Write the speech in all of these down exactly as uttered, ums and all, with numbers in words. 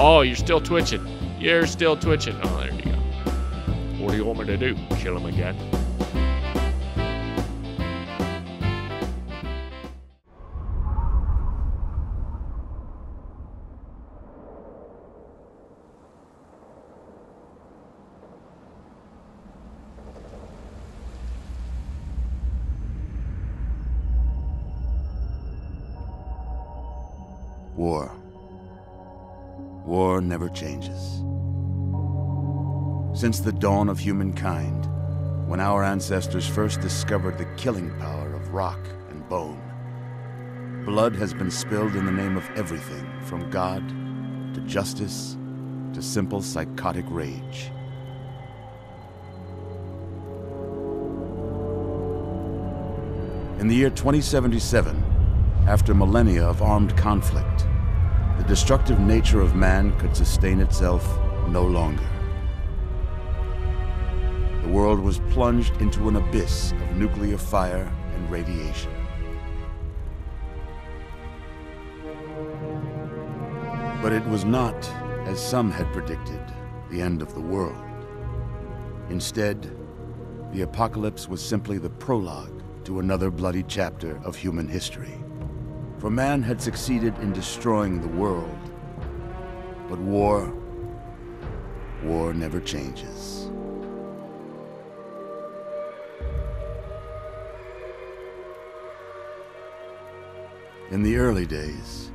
Oh, you're still twitching. You're still twitching. Oh, there you go. What do you want me to do? Kill him again? War. War never changes. Since the dawn of humankind, when our ancestors first discovered the killing power of rock and bone, blood has been spilled in the name of everything from God to justice to simple psychotic rage. In the year twenty seventy-seven, after millennia of armed conflict, the destructive nature of man could sustain itself no longer. The world was plunged into an abyss of nuclear fire and radiation. But it was not, as some had predicted, the end of the world. Instead, the apocalypse was simply the prologue to another bloody chapter of human history. For man had succeeded in destroying the world, but war, war never changes. In the early days,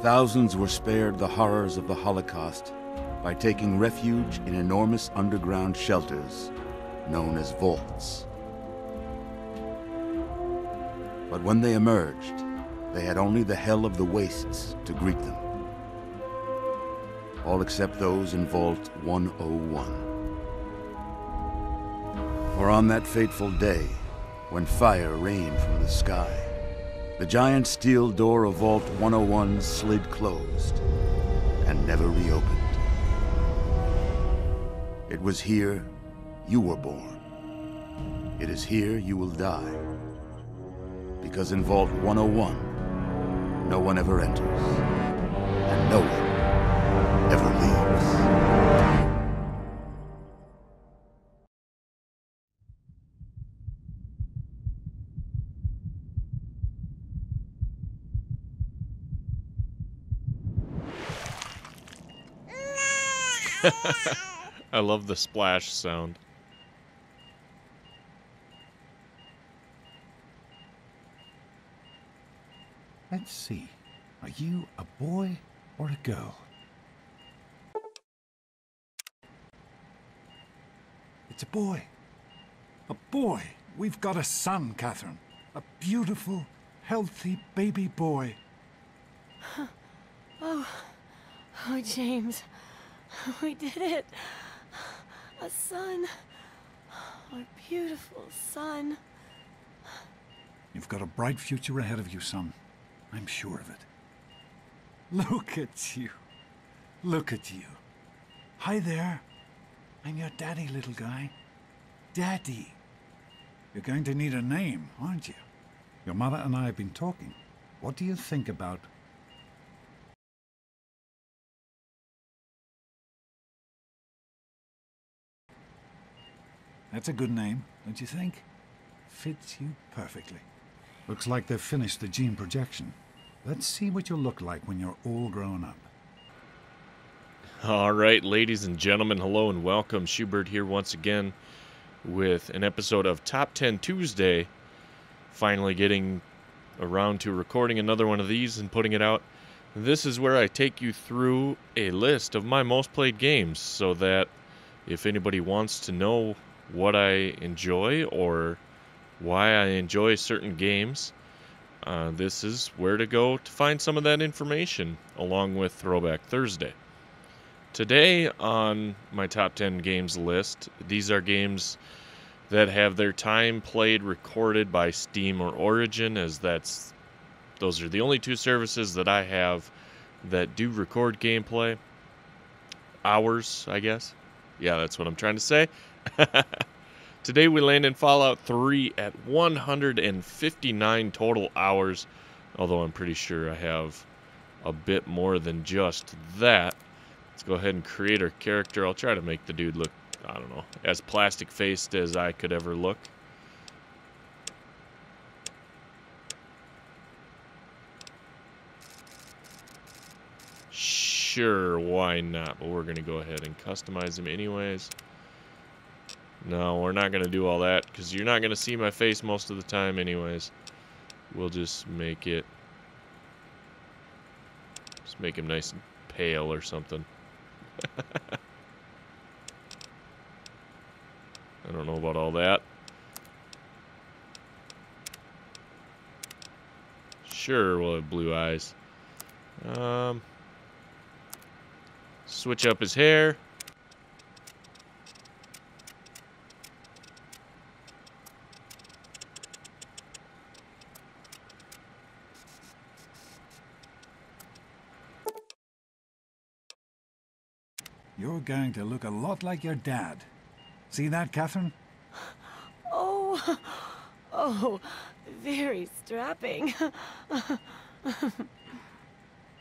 thousands were spared the horrors of the Holocaust by taking refuge in enormous underground shelters known as vaults. But when they emerged, they had only the hell of the wastes to greet them. All except those in Vault one oh one. For on that fateful day, when fire rained from the sky, the giant steel door of Vault one oh one slid closed and never reopened. It was here you were born. It is here you will die. Because in Vault one oh one, no one ever enters, and no one ever leaves. I love the splash sound. Let's see, are you a boy or a girl? It's a boy. A boy. We've got a son, Catherine. A beautiful, healthy baby boy. Oh, oh, James. We did it. A son. Our beautiful son. You've got a bright future ahead of you, son. I'm sure of it. Look at you. Look at you. Hi there. I'm your daddy, little guy. Daddy. You're going to need a name, aren't you? Your mother and I have been talking. What do you think about... That's a good name, don't you think? Fits you perfectly. Looks like they've finished the gene projection. Let's see what you'll look like when you're all grown up. All right, ladies and gentlemen, hello and welcome. Schu Bird here once again with an episode of Top Ten Tuesday. Finally getting around to recording another one of these and putting it out. This is where I take you through a list of my most played games so that if anybody wants to know what I enjoy or why I enjoy certain games, uh, this is where to go to find some of that information, along with Throwback Thursday. Today on my top ten games list, these are games that have their time played recorded by Steam or Origin, as that's those are the only two services that I have that do record gameplay. Hours, I guess. Yeah, that's what I'm trying to say. Today we land in Fallout three at one hundred fifty-nine total hours, although I'm pretty sure I have a bit more than just that. Let's go ahead and create our character. I'll try to make the dude look, I don't know, as plastic-faced as I could ever look. Sure, why not? But we're going to go ahead and customize him anyways. No, we're not going to do all that because you're not going to see my face most of the time anyways. We'll just make it... Just make him nice and pale or something. I don't know about all that. Sure, we'll have blue eyes. Um, switch up his hair. You're going to look a lot like your dad. See that, Catherine? Oh, oh, very strapping.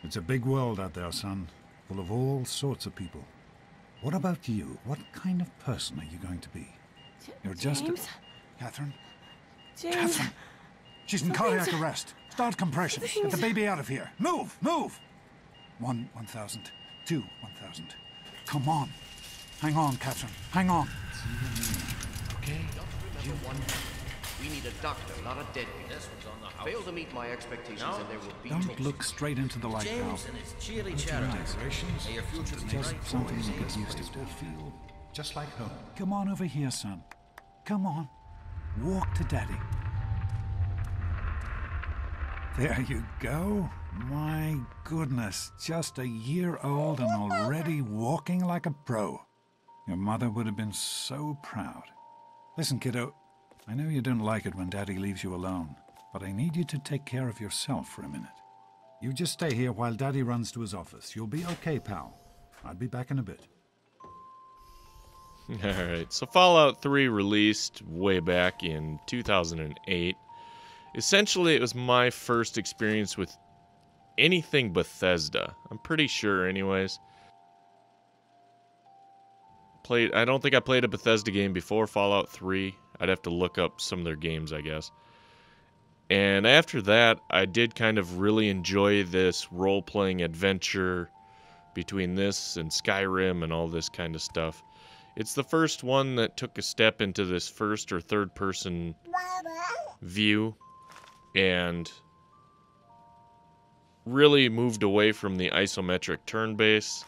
It's a big world out there, son, full of all sorts of people. What about you? What kind of person are you going to be? J You're James? just a... Catherine? James? Catherine! She's in cardiac arrest. Start compressions. Get the baby out of here. Move! Move! One, one thousand. Two, one thousand. Come on. Hang on, Catherine. Hang on. Okay? Don't remember one thing. We need a doctor, not a deadbeat. This was on the house. Fail to meet my expectations no. and there will be Don't talks. look straight into the light now. James and his cheery charity. Just something you get used to. Feel just like home. Come on over here, son. Come on. Walk to Daddy. There you go. My goodness, just a year old and already walking like a pro. Your mother would have been so proud. Listen, kiddo, I know you don't like it when Daddy leaves you alone, but I need you to take care of yourself for a minute. You just stay here while Daddy runs to his office. You'll be okay, pal. I'll be back in a bit. Alright, so Fallout three released way back in two thousand eight. Essentially, it was my first experience with anything Bethesda. I'm pretty sure, anyways. Played. I don't think I played a Bethesda game before Fallout three. I'd have to look up some of their games, I guess. And after that, I did kind of really enjoy this role-playing adventure between this and Skyrim and all this kind of stuff. It's the first one that took a step into this first or third-person view. And really moved away from the isometric turn-based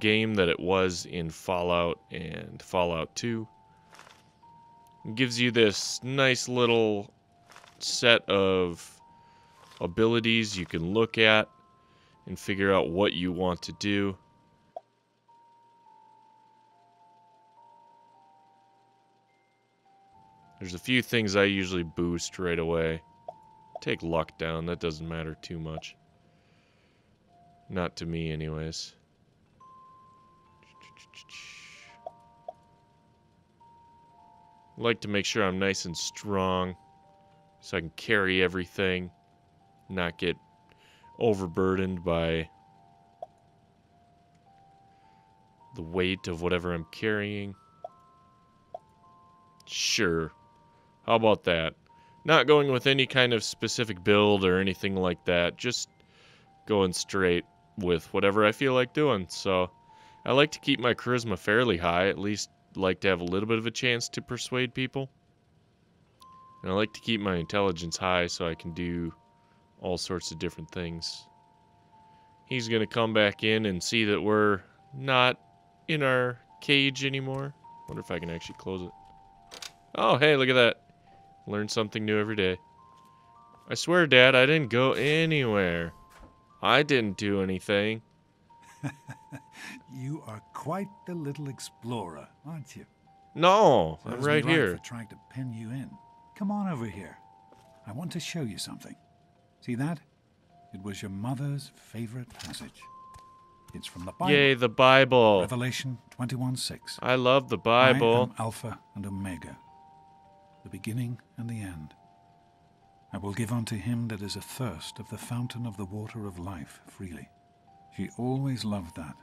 game that it was in Fallout and Fallout two. It gives you this nice little set of abilities you can look at and figure out what you want to do. There's a few things I usually boost right away. Take luck down, that doesn't matter too much. Not to me, anyways. I like to make sure I'm nice and strong so I can carry everything, not get overburdened by the weight of whatever I'm carrying. Sure. How about that? Not going with any kind of specific build or anything like that, just going straight with whatever I feel like doing. So I like to keep my charisma fairly high, at least like to have a little bit of a chance to persuade people. And I like to keep my intelligence high so I can do all sorts of different things. He's going to come back in and see that we're not in our cage anymore. Wonder if I can actually close it. Oh, hey, look at that. Learn something new every day. I swear, Dad, I didn't go anywhere. I didn't do anything. You are quite the little explorer, aren't you? No, so I'm right here. For trying to pin you in. Come on over here. I want to show you something. See that? It was your mother's favorite passage. It's from the Bible. Yay, the Bible. Revelation twenty-one six. I love the Bible. I am Alpha and Omega, the beginning and the end. I will give unto him that is athirst of the fountain of the water of life freely. She always loved that.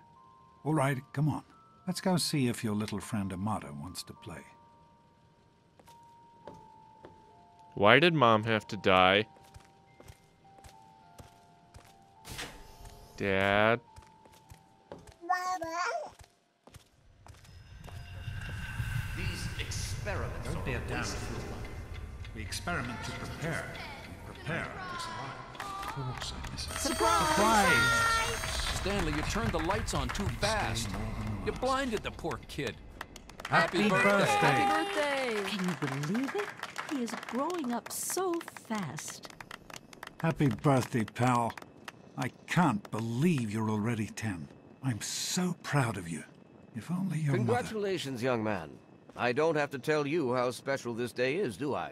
All right, come on. Let's go see if your little friend Amata wants to play. Why did Mom have to die? Dad? These experiments don't bear down. We experiment to prepare. We prepare to survive. Oops, I missed it. Surprise! Surprise! Stanley, you turned the lights on too fast. You blinded the poor kid. Happy, Happy birthday. birthday! Happy birthday! Can you believe it? He is growing up so fast. Happy birthday, pal. I can't believe you're already ten. I'm so proud of you. If only your Congratulations, mother... young man. I don't have to tell you how special this day is, do I?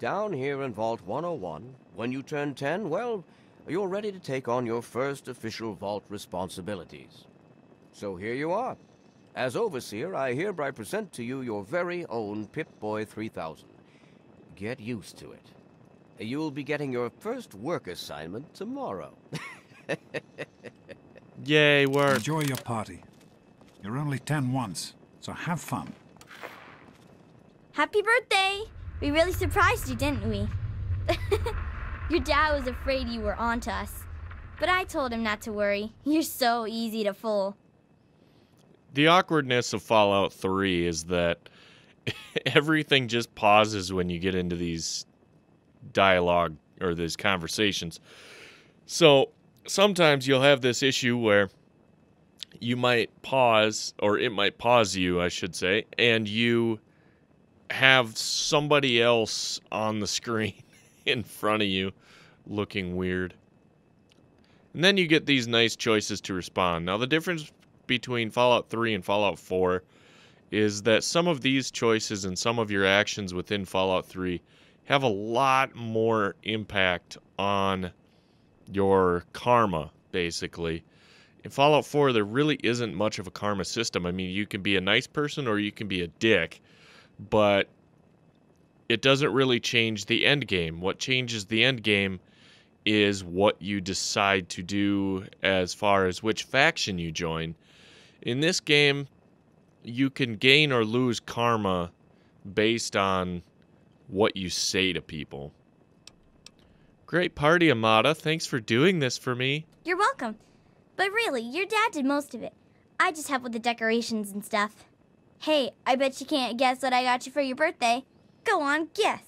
Down here in Vault one oh one, when you turn ten, well, you're ready to take on your first official Vault responsibilities. So here you are. As Overseer, I hereby present to you your very own Pip-Boy three thousand. Get used to it. You'll be getting your first work assignment tomorrow. Yay, work. Enjoy your party. You're only ten once, so have fun. Happy birthday! We really surprised you, didn't we? Your dad was afraid you were onto us. But I told him not to worry. You're so easy to fool. The awkwardness of Fallout three is that everything just pauses when you get into these dialogue or these conversations. So sometimes you'll have this issue where you might pause, or it might pause you, I should say, and you have somebody else on the screen in front of you looking weird. And then you get these nice choices to respond. Now, the difference between Fallout three and Fallout four is that some of these choices and some of your actions within Fallout three have a lot more impact on your karma, basically. In Fallout four, there really isn't much of a karma system. I mean, you can be a nice person or you can be a dick, but it doesn't really change the end game. What changes the end game is what you decide to do as far as which faction you join. In this game, you can gain or lose karma based on what you say to people. Great party, Amata. Thanks for doing this for me. You're welcome. But really, your dad did most of it. I just helped with the decorations and stuff. Hey, I bet you can't guess what I got you for your birthday. Go on, guess.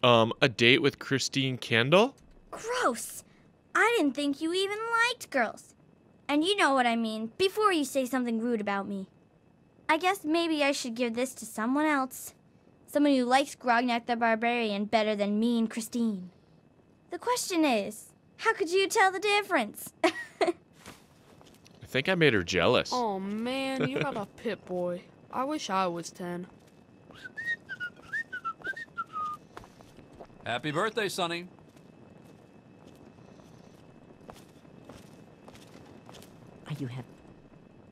Um, a date with Christine Candle? Gross. I didn't think you even liked girls. And you know what I mean, before you say something rude about me. I guess maybe I should give this to someone else. Someone who likes Grognak the Barbarian better than me and Christine. The question is, how could you tell the difference? I think I made her jealous. Oh man, you have a pit boy. I wish I was ten. Happy birthday, Sonny. Are you happy?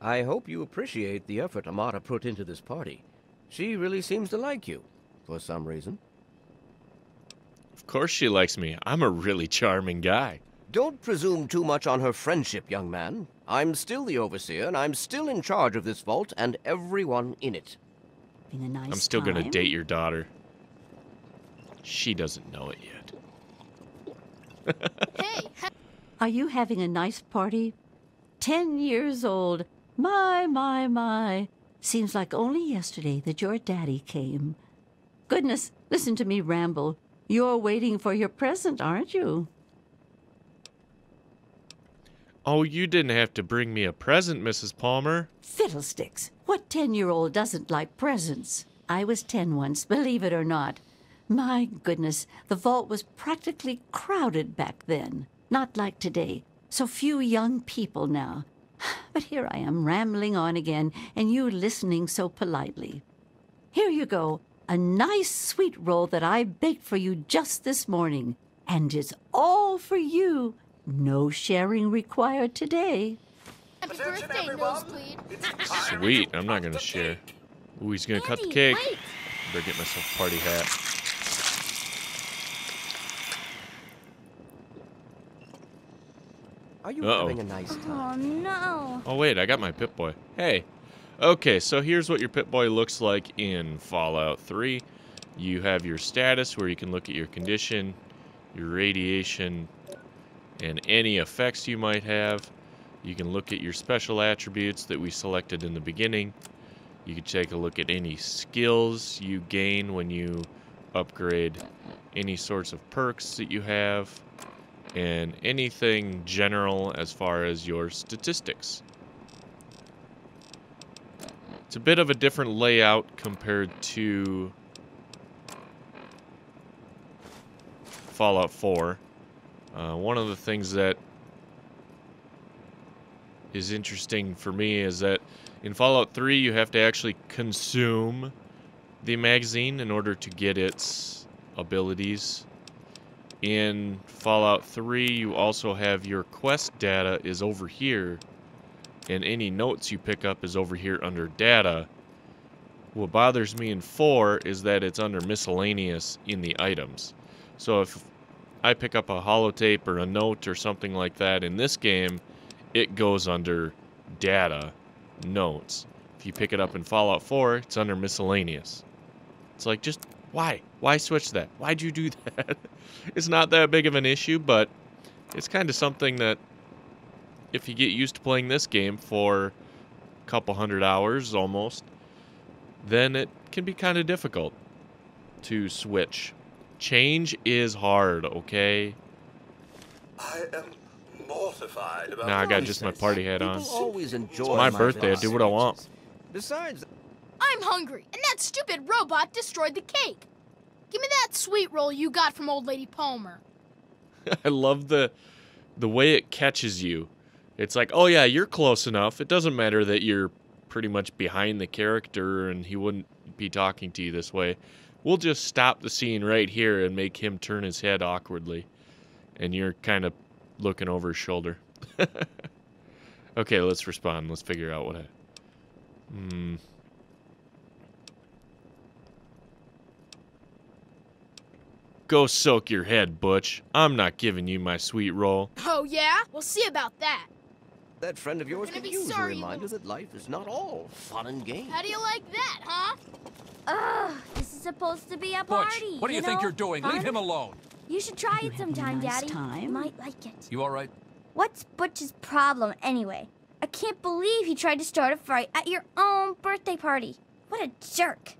I hope you appreciate the effort Amata put into this party. She really seems to like you, for some reason. Of course she likes me. I'm a really charming guy. Don't presume too much on her friendship, young man. I'm still the Overseer, and I'm still in charge of this vault and everyone in it. Been a nice I'm still time. Gonna date your daughter. She doesn't know it yet. Hey! Are you having a nice party? Ten years old. My, my, my. Seems like only yesterday that your daddy came. Goodness, listen to me ramble. You're waiting for your present, aren't you? Oh, you didn't have to bring me a present, Missus Palmer. Fiddlesticks. What ten-year-old doesn't like presents? I was ten once, believe it or not. My goodness, the vault was practically crowded back then. Not like today. So few young people now. But here I am rambling on again, and you listening so politely. Here you go, a nice sweet roll that I baked for you just this morning. And it's all for you. No sharing required today. Happy birthday, nosebleed. Sweet, I'm not going to share. Ooh, he's going to cut the cake. Wait. Better get myself a party hat. Are you Uh-oh. having a nice time? Oh, no. Oh, wait, I got my Pip-Boy. Hey. Okay, so here's what your Pip-Boy looks like in Fallout three. You have your status, where you can look at your condition, your radiation, and any effects you might have. You can look at your special attributes that we selected in the beginning. You can take a look at any skills you gain when you upgrade, any sorts of perks that you have, and anything general as far as your statistics. It's a bit of a different layout compared to Fallout four. Uh, one of the things that is interesting for me is that in Fallout three you have to actually consume the magazine in order to get its abilities. In Fallout three you also have your quest data is over here, and any notes you pick up is over here under data. What bothers me in four is that it's under miscellaneous in the items. So if I pick up a holotape or a note or something like that in this game, it goes under data, notes. If you pick it up in Fallout four, it's under miscellaneous. It's like, just why? Why switch that? Why'd you do that? It's not that big of an issue, but it's kind of something that if you get used to playing this game for a couple hundred hours almost, then it can be kind of difficult to switch. Change is hard, okay? I am mortified about Nah, I got just my party hat on. It's my birthday. I do what I want. Besides, I'm hungry, and that stupid robot destroyed the cake. Give me that sweet roll you got from Old Lady Palmer. I love the the way it catches you. It's like, oh yeah, you're close enough. It doesn't matter that you're pretty much behind the character and he wouldn't be talking to you this way. We'll just stop the scene right here and make him turn his head awkwardly. And you're kind of looking over his shoulder. Okay, let's respond. Let's figure out what I... Hmm... Go soak your head, Butch. I'm not giving you my sweet roll. Oh, yeah? We'll see about that. That friend of yours could use a reminder that life is not all fun and games. How do you like that, huh? Ugh, this is supposed to be a party. Butch, what do you, you think know? you're doing? Fun? Leave him alone. You should try you it sometime, nice Daddy. Time? You might like it. You all right? What's Butch's problem, anyway? I can't believe he tried to start a fight at your own birthday party. What a jerk.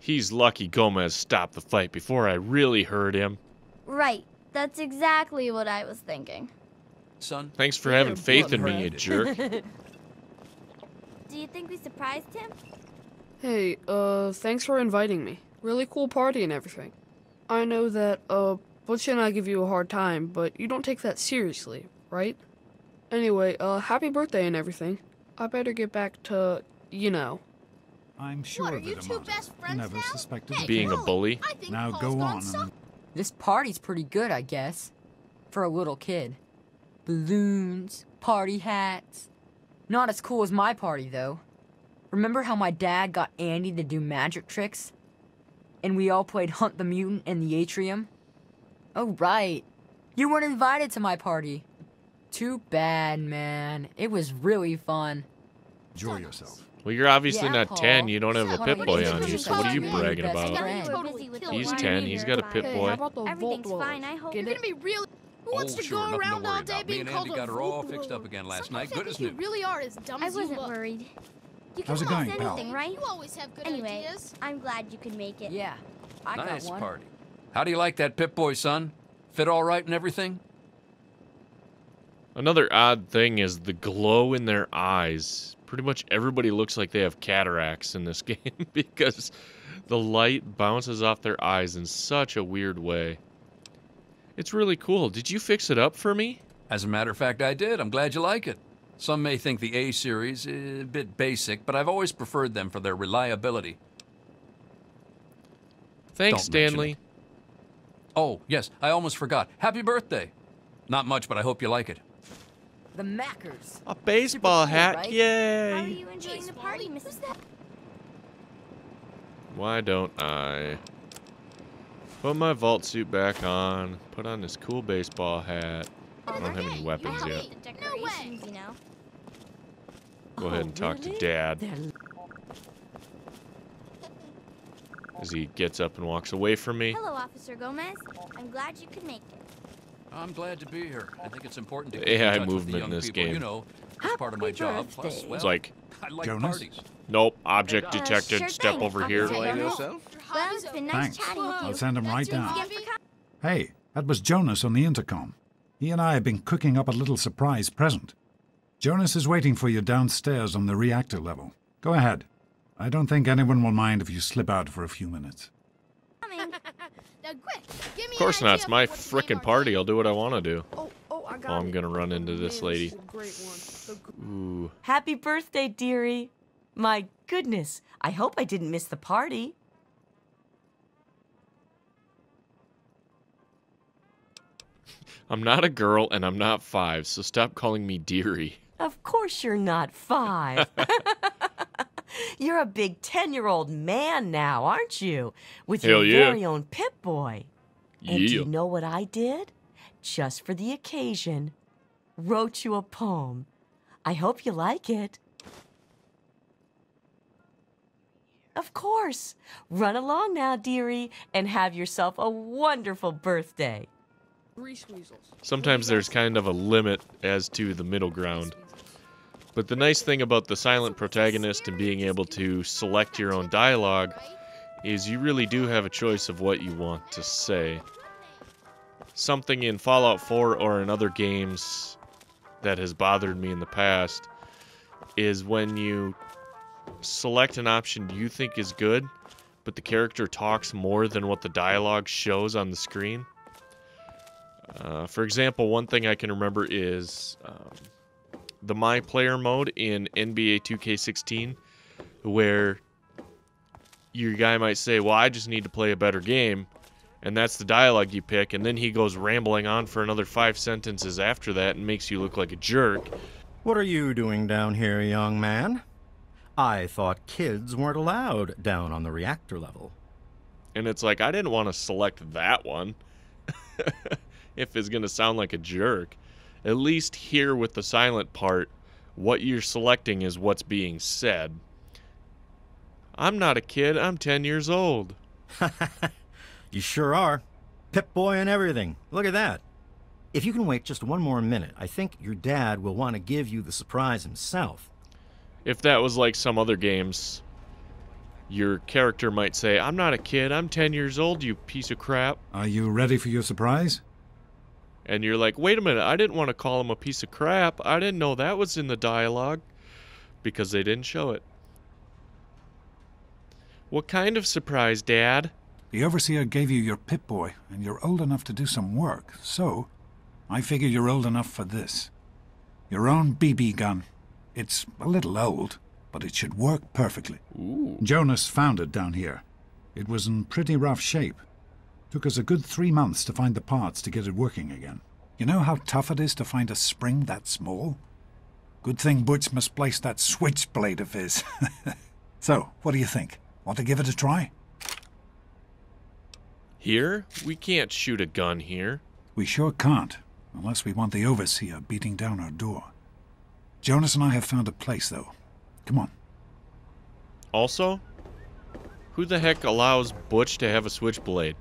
He's lucky Gomez stopped the fight before I really hurt him. Right. That's exactly what I was thinking. Son, thanks for having faith in me, you jerk. Do you think we surprised him? Hey, uh, thanks for inviting me. Really cool party and everything. I know that, uh, Butch and I give you a hard time, but you don't take that seriously, right? Anyway, uh, happy birthday and everything. I better get back to, you know... I'm sure what, are you that two best friends never now? suspected hey, being a bully. Now Paul's go on. So this party's pretty good, I guess, for a little kid. Balloons, party hats. Not as cool as my party, though. Remember how my dad got Andy to do magic tricks? And we all played Hunt the Mutant in the atrium? Oh, right. You weren't invited to my party. Too bad, man. It was really fun. Enjoy yourself. Well, you're obviously yeah, not Paul. ten. You don't have a Pip-Boy on you, so what are you bragging about? He's ten. He's got a Pip-Boy. Everything's fine. I hope you're gonna be real. Who wants to go around all day being called a fool? Me and Andy got her all fixed up again last night. Good as new. You really are as dumb as you look. I wasn't worried. You can promise anything, right? You always have good ideas. I'm glad you could make it. Yeah, I got one. Nice party. How do you like that Pip-Boy, son? Fit all right and everything? Another odd thing is the glow in their eyes. Pretty much everybody looks like they have cataracts in this game because the light bounces off their eyes in such a weird way. It's really cool. Did you fix it up for me? As a matter of fact, I did. I'm glad you like it. Some may think the A series is a bit basic, but I've always preferred them for their reliability. Thanks, Don't Stanley. Oh, yes, I almost forgot. Happy birthday. Not much, but I hope you like it. The Mackers. A baseball cool, hat, right? Yay! How are you enjoying baseball? The party, Missus That? Why don't I Put my vault suit back on. Put on this cool baseball hat. I don't have any weapons yet. No way. Go ahead and talk to Dad. As he gets up and walks away from me. Hello, Officer Gomez. I'm glad you could make it. I'm glad to be here. I think it's important to keep A I in touch movement with the young in this people. game. You know, it's part of my job. Plus, well, it's like, I like Jonas? Parties. Nope, object hey, detected. Uh, sure Step thing. over Officer here. Well, it's been nice Thanks. chatting with you. I'll send him right down. Hey, that was Jonas on the intercom. He and I have been cooking up a little surprise present. Jonas is waiting for you downstairs on the reactor level. Go ahead. I don't think anyone will mind if you slip out for a few minutes. Of course not. It's my frickin' party. I'll do what I want to do. Oh, oh, I got well, I'm going to run into this lady. Ooh. Happy birthday, dearie. My goodness. I hope I didn't miss the party. I'm not a girl, and I'm not five, so stop calling me dearie. Of course you're not five. You're a big ten-year-old man now, aren't you? With Hell your yeah. very own Pip-Boy. And yeah. do you know what I did? Just for the occasion, wrote you a poem. I hope you like it. Of course. Run along now, dearie, and have yourself a wonderful birthday. Sometimes there's kind of a limit as to the middle ground. But the nice thing about the silent protagonist and being able to select your own dialogue is you really do have a choice of what you want to say. Something in Fallout four or in other games that has bothered me in the past is when you select an option you think is good, but the character talks more than what the dialogue shows on the screen. Uh, for example, one thing I can remember is um, the My Player mode in N B A two K sixteen, where your guy might say, well, I just need to play a better game, and that's the dialogue you pick, and then he goes rambling on for another five sentences after that and makes you look like a jerk. What are you doing down here, young man? I thought kids weren't allowed down on the reactor level. And it's like, I didn't want to select that one. If it's going to sound like a jerk. At least here with the silent part, what you're selecting is what's being said. I'm not a kid, I'm ten years old. You sure are. Pip-Boy and everything. Look at that. If you can wait just one more minute, I think your dad will want to give you the surprise himself. If that was like some other games, your character might say, I'm not a kid, I'm ten years old, you piece of crap. Are you ready for your surprise? And you're like, wait a minute, I didn't want to call him a piece of crap. I didn't know that was in the dialogue because they didn't show it. What kind of surprise, Dad? The Overseer gave you your Pip-Boy, and you're old enough to do some work, so I figure you're old enough for this. Your own B B gun. It's a little old, but it should work perfectly. Ooh. Jonas found it down here. It was in pretty rough shape. Took us a good three months to find the parts to get it working again. You know how tough it is to find a spring that small? Good thing Butch misplaced that switchblade of his. So, what do you think? Want to give it a try? Here? We can't shoot a gun here. We sure can't, unless we want the Overseer beating down our door. Jonas and I have found a place, though. Come on. Also, who the heck allows Butch to have a switchblade?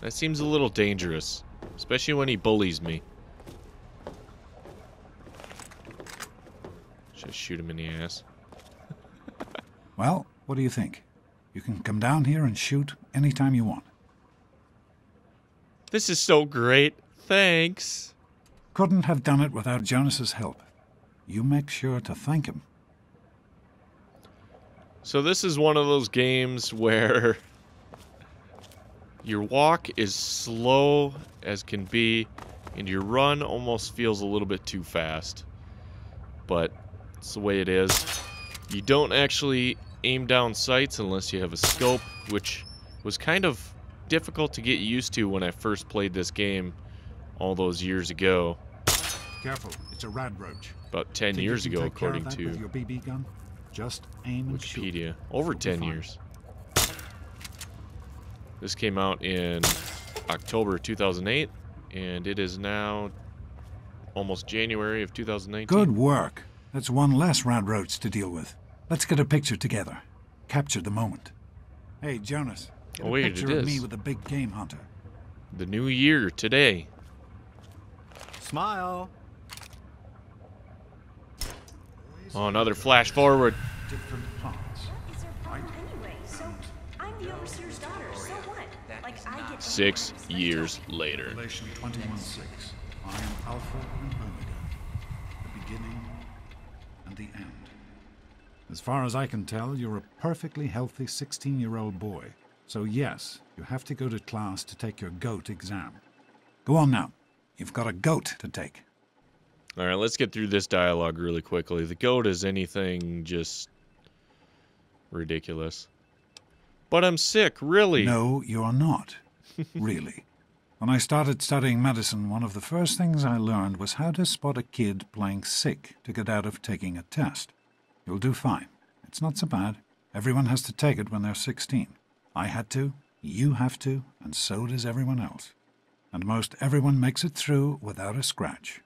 That seems a little dangerous, especially when he bullies me. Just shoot him in the ass. Well, what do you think? You can come down here and shoot anytime you want. This is so great. Thanks. Couldn't have done it without Jonas's help. You make sure to thank him. So this is one of those games where your walk is slow as can be, and your run almost feels a little bit too fast. But it's the way it is. You don't actually aim down sights unless you have a scope, which was kind of difficult to get used to when I first played this game all those years ago. Careful, it's a rad roach. About ten Think years ago, according to your B B gun? Just aim Wikipedia. Over ten years. This came out in October two thousand eight, and it is now almost January of two thousand nineteen. Good work. That's one less roundroads to deal with. Let's get a picture together. Capture the moment. Hey, Jonas. Get oh, a picture of me with a big game hunter. The new year today. Smile. Oh, another flash forward. Different parts. What is her problem anyway? So I'm the overseer's daughter. So what? Like I get six years later. Revelation twenty-one six. I am Alpha and Omega, the beginning and the end. As far as I can tell, you're a perfectly healthy sixteen-year-old boy. So yes, you have to go to class to take your goat exam. Go on now. You've got a goat to take. All right, let's get through this dialogue really quickly. The goat is anything just ridiculous. But I'm sick, really. No, you're not. Really. When I started studying medicine, one of the first things I learned was how to spot a kid playing sick to get out of taking a test. You'll do fine. It's not so bad. Everyone has to take it when they're sixteen. I had to, you have to, and so does everyone else. And most everyone makes it through without a scratch.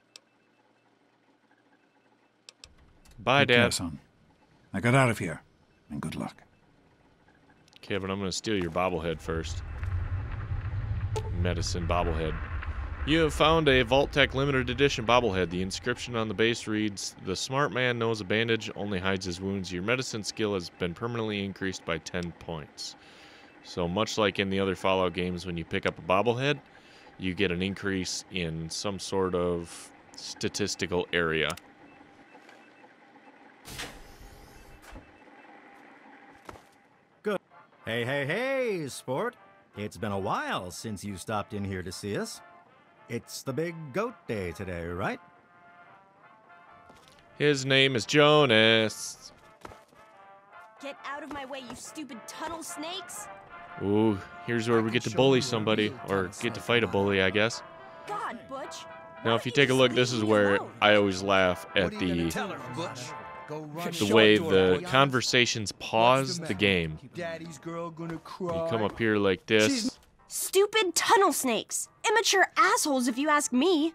Bye, Dad. Take care, son. I got out of here, and good luck. Kevin, I'm going to steal your bobblehead first. Medicine bobblehead. You have found a Vault-Tec limited edition bobblehead. The inscription on the base reads, "The smart man knows a bandage only hides his wounds. Your medicine skill has been permanently increased by ten points. So much like in the other Fallout games, when you pick up a bobblehead, you get an increase in some sort of statistical area. Good. Hey, hey, hey, sport. It's been a while since you stopped in here to see us. It's the big goat day today, right? His name is Jonas. Get out of my way, you stupid tunnel snakes. Ooh, here's where we get to bully somebody, or get to fight a bully, I guess. God, Butch. Now, if you take a look, this is where I always laugh at the the way the conversations pause the game. You come up here like this. Stupid tunnel snakes! Immature assholes if you ask me!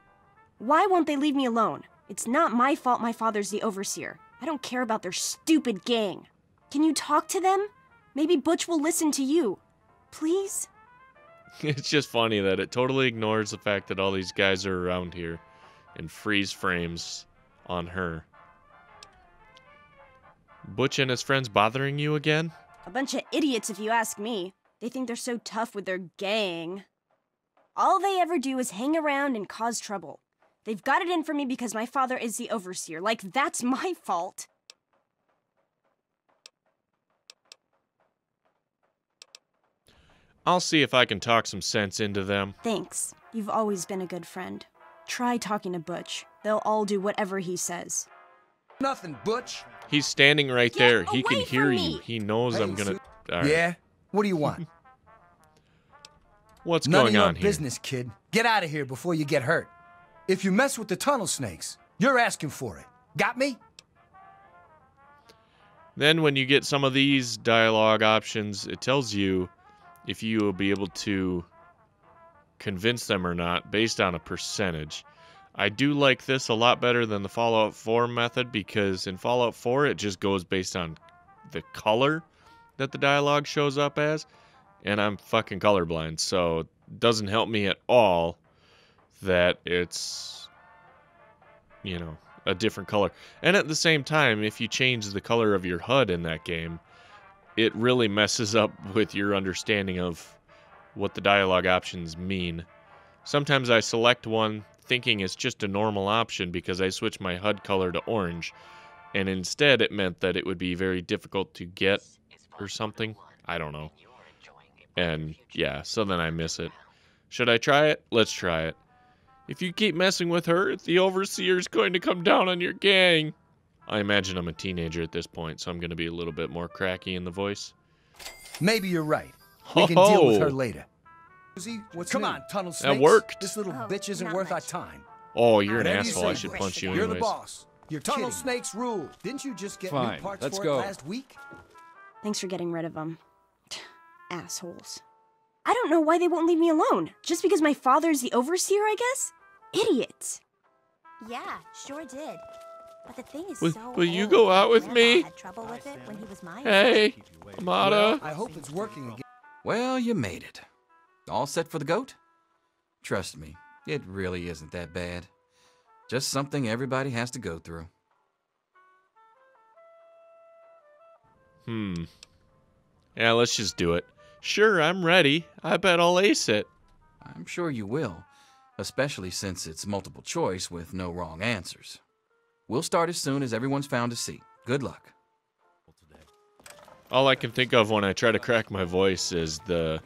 Why won't they leave me alone? It's not my fault my father's the overseer. I don't care about their stupid gang. Can you talk to them? Maybe Butch will listen to you. Please? It's just funny that it totally ignores the fact that all these guys are around here and freeze frames on her. Butch and his friends bothering you again? A bunch of idiots if you ask me. They think they're so tough with their gang. All they ever do is hang around and cause trouble. They've got it in for me because my father is the overseer. Like, that's my fault. I'll see if I can talk some sense into them. Thanks. You've always been a good friend. Try talking to Butch. They'll all do whatever he says. Nothing, Butch. He's standing right Get there. He can hear me. you. He knows hey, I'm gonna... All right. Yeah? What do you want? What's None going of your on here? business, kid. Get out of here before you get hurt. If you mess with the tunnel snakes, you're asking for it. Got me? Then when you get some of these dialogue options, it tells you if you will be able to convince them or not based on a percentage. I do like this a lot better than the Fallout four method, because in Fallout four it just goes based on the color that the dialogue shows up as, and I'm fucking colorblind, so it doesn't help me at all that it's, you know, a different color. And at the same time, if you change the color of your H U D in that game, it really messes up with your understanding of what the dialogue options mean. Sometimes I select one thinking it's just a normal option because I switched my H U D color to orange, and instead it meant that it would be very difficult to get or something. I don't know. And yeah, so then I miss it. Should I try it? Let's try it. If you keep messing with her, the overseer's going to come down on your gang. I imagine I'm a teenager at this point, so I'm going to be a little bit more cracky in the voice. Maybe you're right. We Ho-ho. can deal with her later. What's come new? on, tunnel snakes. That worked. This little oh, bitch isn't worth much. our time. Oh, you're an asshole. You I should punch you anyways. You're the boss. Your tunnel kidding. snakes rule. Didn't you just get Fine. new parts Let's for go. it last week? Thanks for getting rid of them. Assholes. I don't know why they won't leave me alone. Just because my father's the overseer, I guess? Idiot. Yeah, sure did. But the thing is, will, so will you go out with me? Had trouble with it when he was mine. Hey, Amata. I hope it's working again. Well, you made it. All set for the goat? Trust me, it really isn't that bad. Just something everybody has to go through. Hmm. Yeah, let's just do it. Sure, I'm ready. I bet I'll ace it. I'm sure you will, especially since it's multiple choice with no wrong answers. We'll start as soon as everyone's found a seat. Good luck. All I can think of when I try to crack my voice is the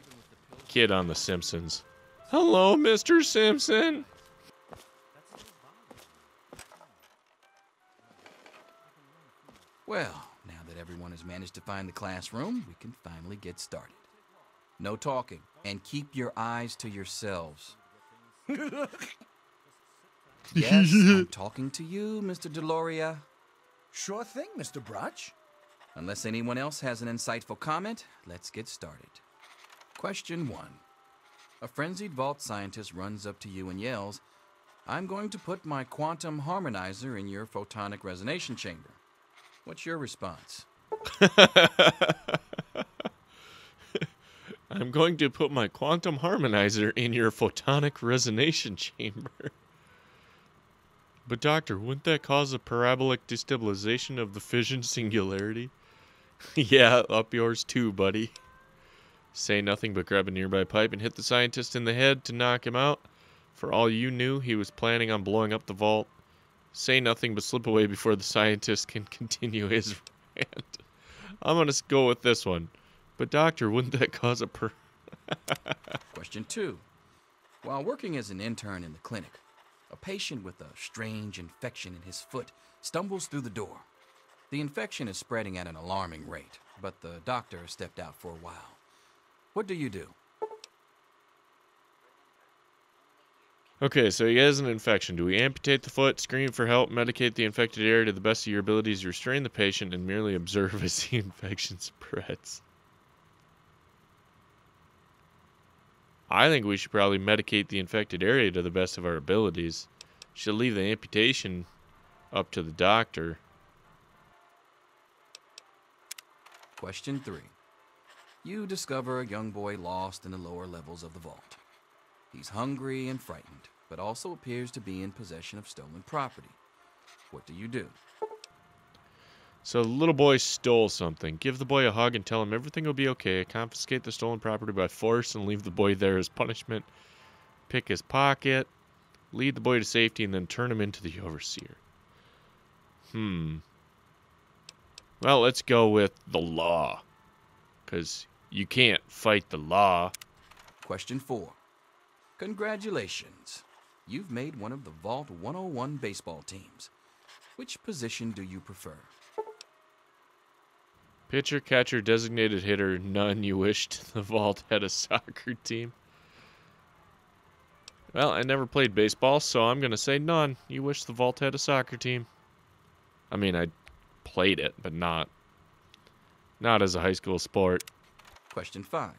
kid on The Simpsons. Hello, Mister Simpson. Well, now that everyone has managed to find the classroom, we can finally get started. No talking, and keep your eyes to yourselves. Yes, I'm talking to you, Mister Deloria. Sure thing, Mister Brotch. Unless anyone else has an insightful comment, let's get started. Question one. A frenzied vault scientist runs up to you and yells, I'm going to put my quantum harmonizer in your photonic resonation chamber. What's your response? I'm going to put my quantum harmonizer in your photonic resonation chamber. But doctor, wouldn't that cause a parabolic destabilization of the fission singularity? Yeah, up yours too, buddy. Say nothing but grab a nearby pipe and hit the scientist in the head to knock him out. For all you knew, he was planning on blowing up the vault. Say nothing but slip away before the scientist can continue his rant. I'm going to go with this one. But doctor, wouldn't that cause a per... Question two. While working as an intern in the clinic, a patient with a strange infection in his foot stumbles through the door. The infection is spreading at an alarming rate, but the doctor stepped out for a while. What do you do? Okay, so he has an infection. Do we amputate the foot, scream for help, medicate the infected area to the best of your abilities, restrain the patient, and merely observe as the infection spreads? I think we should probably medicate the infected area to the best of our abilities. Should leave the amputation up to the doctor. Question three. You discover a young boy lost in the lower levels of the vault. He's hungry and frightened, but also appears to be in possession of stolen property. What do you do? So the little boy stole something. Give the boy a hug and tell him everything will be okay. Confiscate the stolen property by force and leave the boy there as punishment. Pick his pocket. Lead the boy to safety and then turn him into the overseer. Hmm. Well, let's go with the law. Because you can't fight the law. Question four. Congratulations. You've made one of the Vault one oh one baseball teams. Which position do you prefer? Pitcher, catcher, designated hitter, none you wished the Vault had a soccer team. Well, I never played baseball, so I'm going to say none. You wish the Vault had a soccer team. I mean, I played it, but not, not as a high school sport. Question five.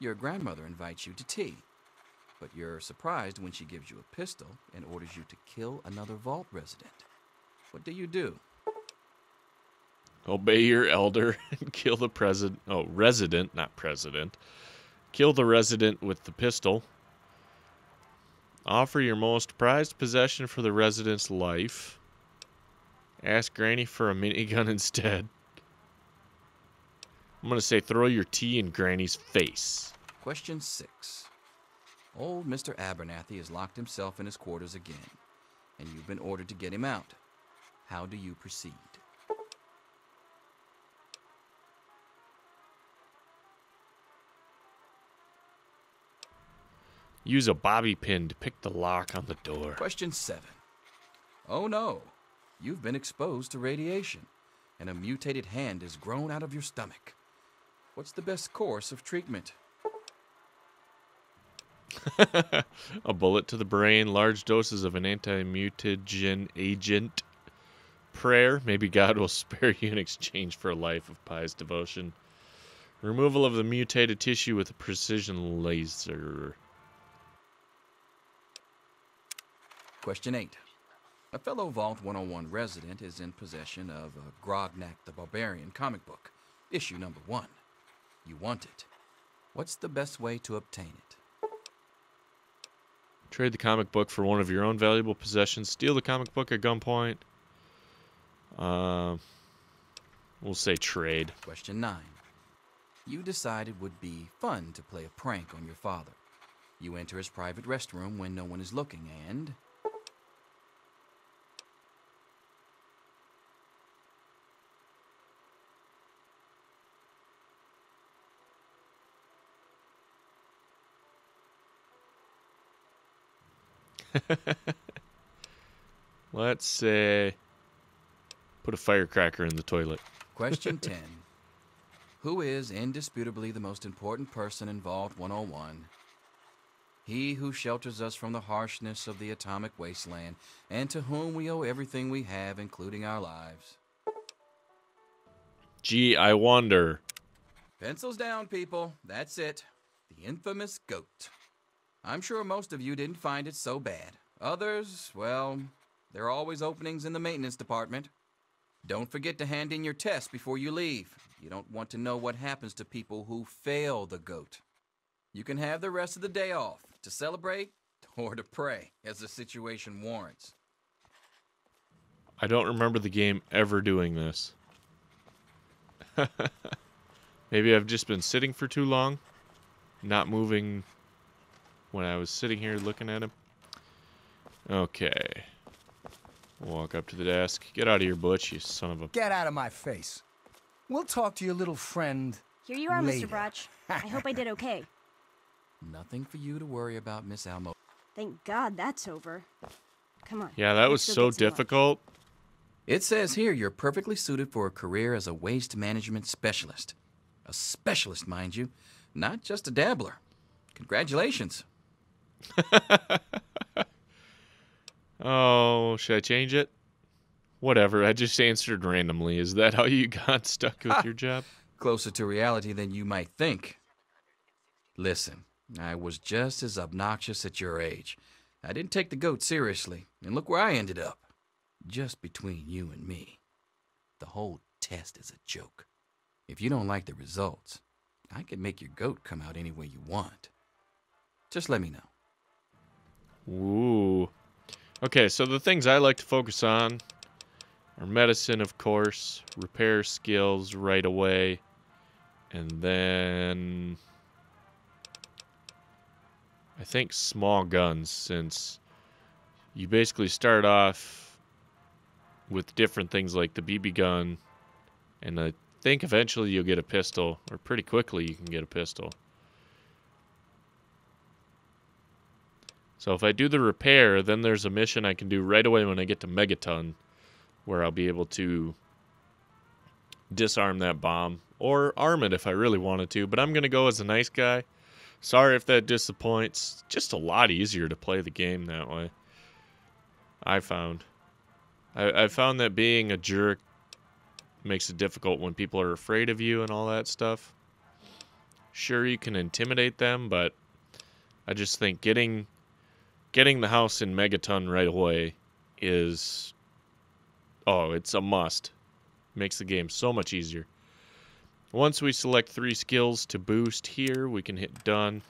Your grandmother invites you to tea, but you're surprised when she gives you a pistol and orders you to kill another Vault resident. What do you do? Obey your elder and kill the president. Oh, resident, not president. Kill the resident with the pistol. Offer your most prized possession for the resident's life. Ask Granny for a minigun instead. I'm going to say throw your tea in Granny's face. Question six. Old Mister Abernathy has locked himself in his quarters again, and you've been ordered to get him out. How do you proceed? Use a bobby pin to pick the lock on the door. Question seven. Oh no, you've been exposed to radiation, and a mutated hand has grown out of your stomach. What's the best course of treatment? A bullet to the brain, large doses of an anti-mutagen agent, prayer, maybe God will spare you in exchange for a life of pious devotion. Removal of the mutated tissue with a precision laser. Question eight. A fellow Vault one oh one resident is in possession of a Grognak the Barbarian comic book, issue number one. You want it. What's the best way to obtain it? Trade the comic book for one of your own valuable possessions. Steal the comic book at gunpoint. Uh, we'll say trade. Question nine. You decide it would be fun to play a prank on your father. You enter his private restroom when no one is looking and... Let's say put a firecracker in the toilet. Question ten. Who is indisputably the most important person in Vault one oh one? He who shelters us from the harshness of the atomic wasteland, and to whom we owe everything we have, including our lives. Gee, I wonder. Pencils down, people. That's it. The infamous goat. I'm sure most of you didn't find it so bad. Others, well, there are always openings in the maintenance department. Don't forget to hand in your test before you leave. You don't want to know what happens to people who fail the goat. You can have the rest of the day off to celebrate or to pray, as the situation warrants. I don't remember the game ever doing this. Maybe I've just been sitting for too long, not moving... when I was sitting here looking at him. Okay. Walk up to the desk. Get out of here, Butch, you son of a... Get out of my face. We'll talk to your little friend Here you are, later. Mister Bratch. I hope I did okay. Nothing for you to worry about, Miss Almo. Thank God that's over. Come on. Yeah, that was so difficult. Lunch. It says here you're perfectly suited for a career as a waste management specialist. A specialist, mind you. Not just a dabbler. Congratulations. Oh, should I change it? Whatever, I just answered randomly. Is that how you got stuck with your job? Closer to reality than you might think. Listen, I was just as obnoxious at your age. I didn't take the goat seriously, and look where I ended up. Just between you and me. The whole test is a joke. If you don't like the results, I can make your goat come out any way you want. Just let me know. Ooh. Okay, so the things I like to focus on are medicine, of course, repair skills right away, and then I think small guns, since you basically start off with different things like the B B gun, and I think eventually you'll get a pistol, or pretty quickly you can get a pistol. So if I do the repair, then there's a mission I can do right away when I get to Megaton, where I'll be able to disarm that bomb, or arm it if I really wanted to, but I'm going to go as a nice guy. Sorry if that disappoints. Just a lot easier to play the game that way, I found. I, I found that being a jerk makes it difficult when people are afraid of you and all that stuff. Sure, you can intimidate them, but I just think getting... Getting the house in Megaton right away is, oh, it's a must. Makes the game so much easier. Once we select three skills to boost here, we can hit done.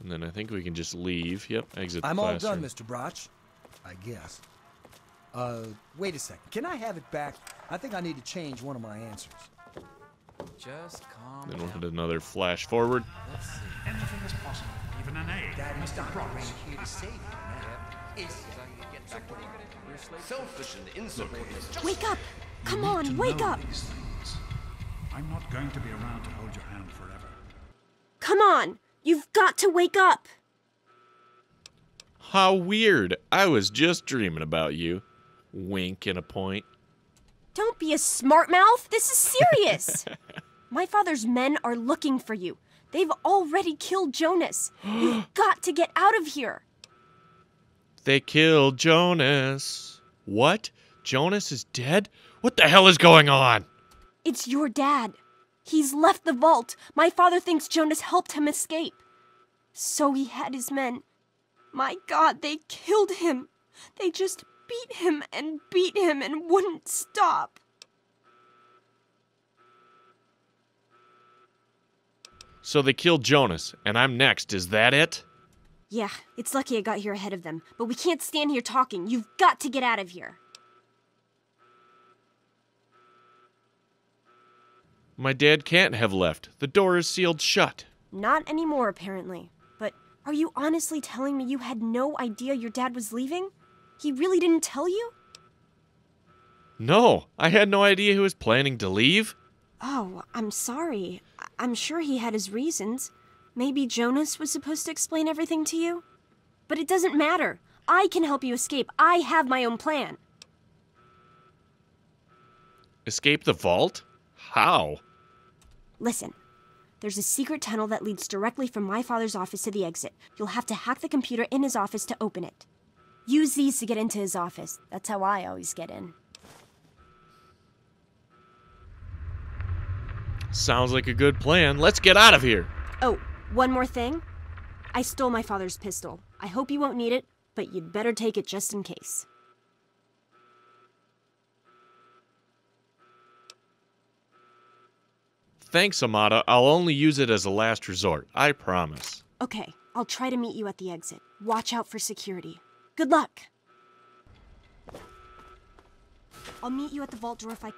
And then I think we can just leave. Yep, exit the classroom. I'm all done, Mister Bratch, I guess. Uh, wait a second. Can I have it back? I think I need to change one of my answers. Just calm down. Then we'll hit another flash forward. Let's see. Anything is possible. That is not right here to save you, man. Is I get back to work. You're selfish and insolent. Wake up! Come on, wake up! I'm not going to be around to hold your hand forever. Come on! You've got to wake up! How weird! I was just dreaming about you. Wink and a point. Don't be a smart mouth! This is serious! My father's men are looking for you. They've already killed Jonas. You've got to get out of here. They killed Jonas. What? Jonas is dead? What the hell is going on? It's your dad. He's left the vault. My father thinks Jonas helped him escape. So he had his men. My God, they killed him. They just beat him and beat him and wouldn't stop. So they killed Jonas, and I'm next, is that it? Yeah, it's lucky I got here ahead of them, but we can't stand here talking. You've got to get out of here. My dad can't have left. The door is sealed shut. Not anymore, apparently. But are you honestly telling me you had no idea your dad was leaving? He really didn't tell you? No, I had no idea he was planning to leave. Oh, I'm sorry. I'm sure he had his reasons. Maybe Jonas was supposed to explain everything to you? But it doesn't matter. I can help you escape. I have my own plan. Escape the vault? How? Listen, there's a secret tunnel that leads directly from my father's office to the exit. You'll have to hack the computer in his office to open it. Use these to get into his office. That's how I always get in. Sounds like a good plan. Let's get out of here. Oh, one more thing. I stole my father's pistol. I hope you won't need it, but you'd better take it just in case. Thanks, Amata. I'll only use it as a last resort. I promise. Okay, I'll try to meet you at the exit. Watch out for security. Good luck. I'll meet you at the vault door if I...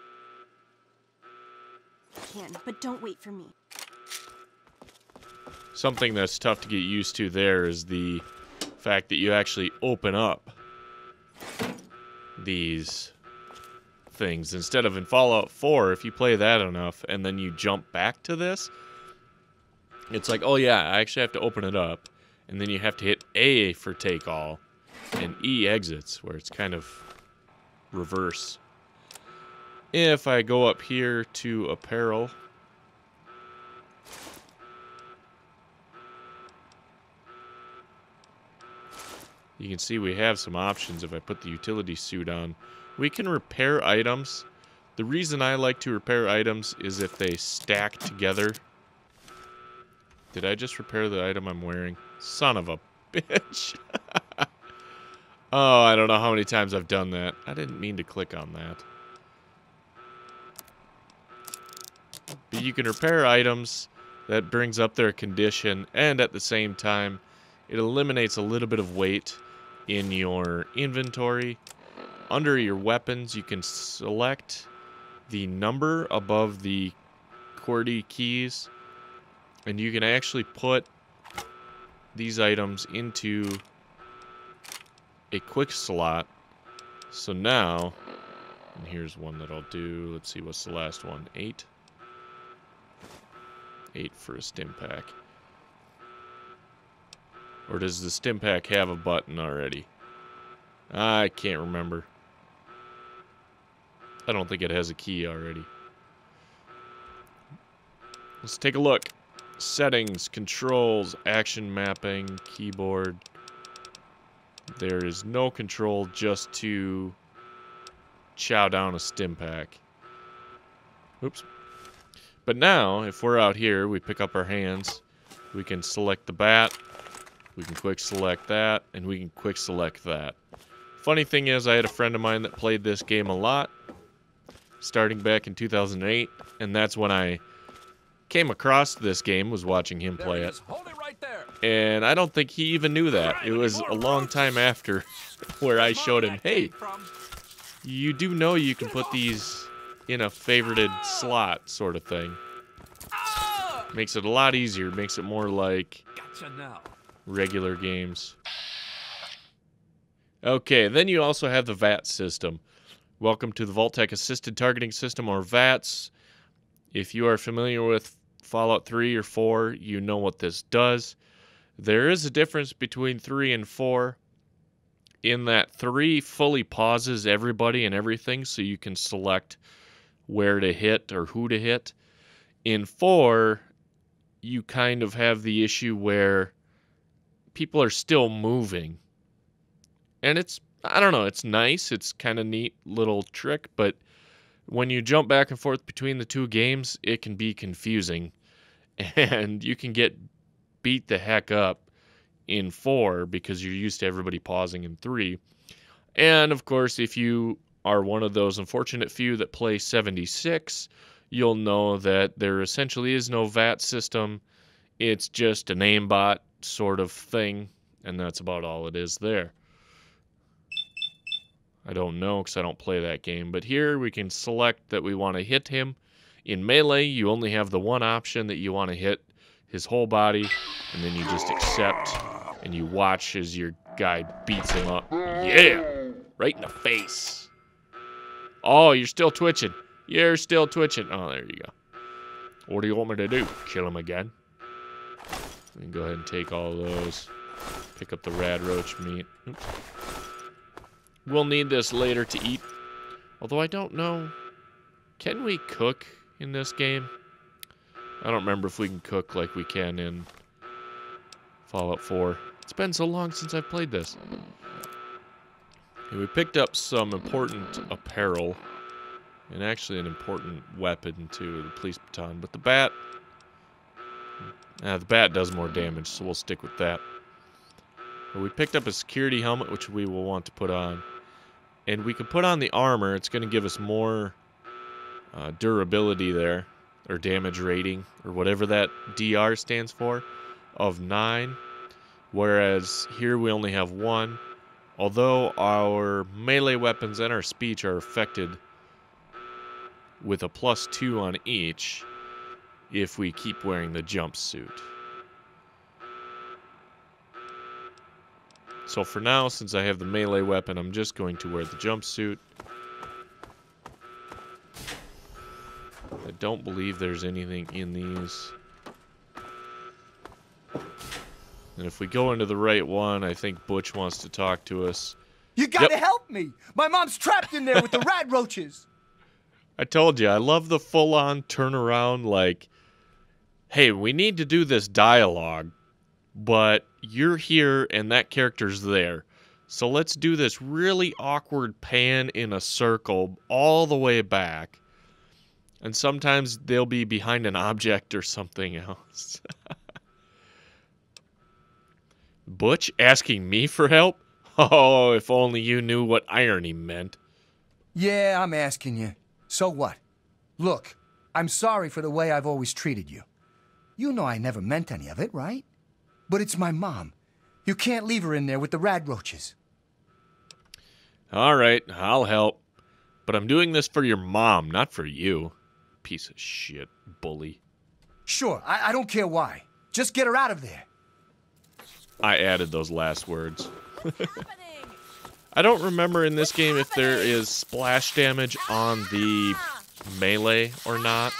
can, but don't wait for me. Something that's tough to get used to there is the fact that you actually open up these things instead of in Fallout four. If you play that enough and then you jump back to this, it's like, oh yeah, I actually have to open it up, and then you have to hit A for take all and E exits, where it's kind of reverse. If I go up here to apparel, you can see we have some options. If I put the utility suit on, we can repair items. The reason I like to repair items is if they stack together. Did I just repair the item I'm wearing? Son of a bitch. Oh, I don't know how many times I've done that. I didn't mean to click on that. But you can repair items, that brings up their condition, and at the same time, it eliminates a little bit of weight in your inventory. Under your weapons, you can select the number above the QWERTY keys, and you can actually put these items into a quick slot. So now, and here's one that I'll do. Let's see, what's the last one? Eight. eight for a stim pack. Or does the stim pack have a button already? I can't remember. I don't think it has a key already. Let's take a look. Settings, controls, action mapping, keyboard. There is no control, just to chow down a stim pack. Oops. But now, if we're out here, we pick up our hands, we can select the bat, we can quick select that, and we can quick select that. Funny thing is, I had a friend of mine that played this game a lot, starting back in two thousand eight, and that's when I came across this game, was watching him play it. And I don't think he even knew that. It was a long time after where I showed him, hey, you do know you can put these in a favorited slot sort of thing. Makes it a lot easier. Makes it more like regular games. Okay, then you also have the VATS system. Welcome to the Vault-Tec Assisted Targeting System, or VATS. If you are familiar with Fallout three or four, you know what this does. There is a difference between three and four. In that three fully pauses everybody and everything, so you can select where to hit or who to hit. In four, you kind of have the issue where people are still moving. And it's, I don't know, it's nice. It's kind of neat little trick, but when you jump back and forth between the two games, it can be confusing, and you can get beat the heck up in four because you're used to everybody pausing in three. And of course, if you are one of those unfortunate few that play seventy-six, you'll know that there essentially is no V A T S system. It's just an aimbot sort of thing, and that's about all it is there. I don't know because I don't play that game, but here we can select that we want to hit him. In melee, you only have the one option that you want to hit his whole body, and then you just accept, and you watch as your guy beats him up. Yeah! Right in the face. Oh, you're still twitching. You're still twitching. Oh, there you go. What do you want me to do? Kill him again? We can go ahead and take all those. Pick up the rad roach meat. Oops. We'll need this later to eat. Although I don't know. Can we cook in this game? I don't remember if we can cook like we can in Fallout four. It's been so long since I've played this. And we picked up some important apparel. And actually an important weapon to the police baton. But the bat... Uh, the bat does more damage, so we'll stick with that. But we picked up a security helmet, which we will want to put on. And we can put on the armor. It's going to give us more uh, durability there. Or damage rating, or whatever that D R stands for, of nine. Whereas here we only have one. Although our melee weapons and our speech are affected with a plus two on each if we keep wearing the jumpsuit. So for now, since I have the melee weapon, I'm just going to wear the jumpsuit. I don't believe there's anything in these. And if we go into the right one, I think Butch wants to talk to us. You gotta yep. help me! My mom's trapped in there with the rat roaches! I told you, I love the full-on turnaround, like, hey, we need to do this dialogue, but you're here and that character's there. So let's do this really awkward pan in a circle all the way back. And sometimes they'll be behind an object or something else. Butch asking me for help? Oh, if only you knew what irony meant. Yeah, I'm asking you. So what? Look, I'm sorry for the way I've always treated you. You know I never meant any of it, right? But it's my mom. You can't leave her in there with the rad roaches. All right, I'll help. But I'm doing this for your mom, not for you. Piece of shit, bully. Sure, I, I don't care why. Just get her out of there. I added those last words. I don't remember in this What's game happening? If there is splash damage on the melee or not.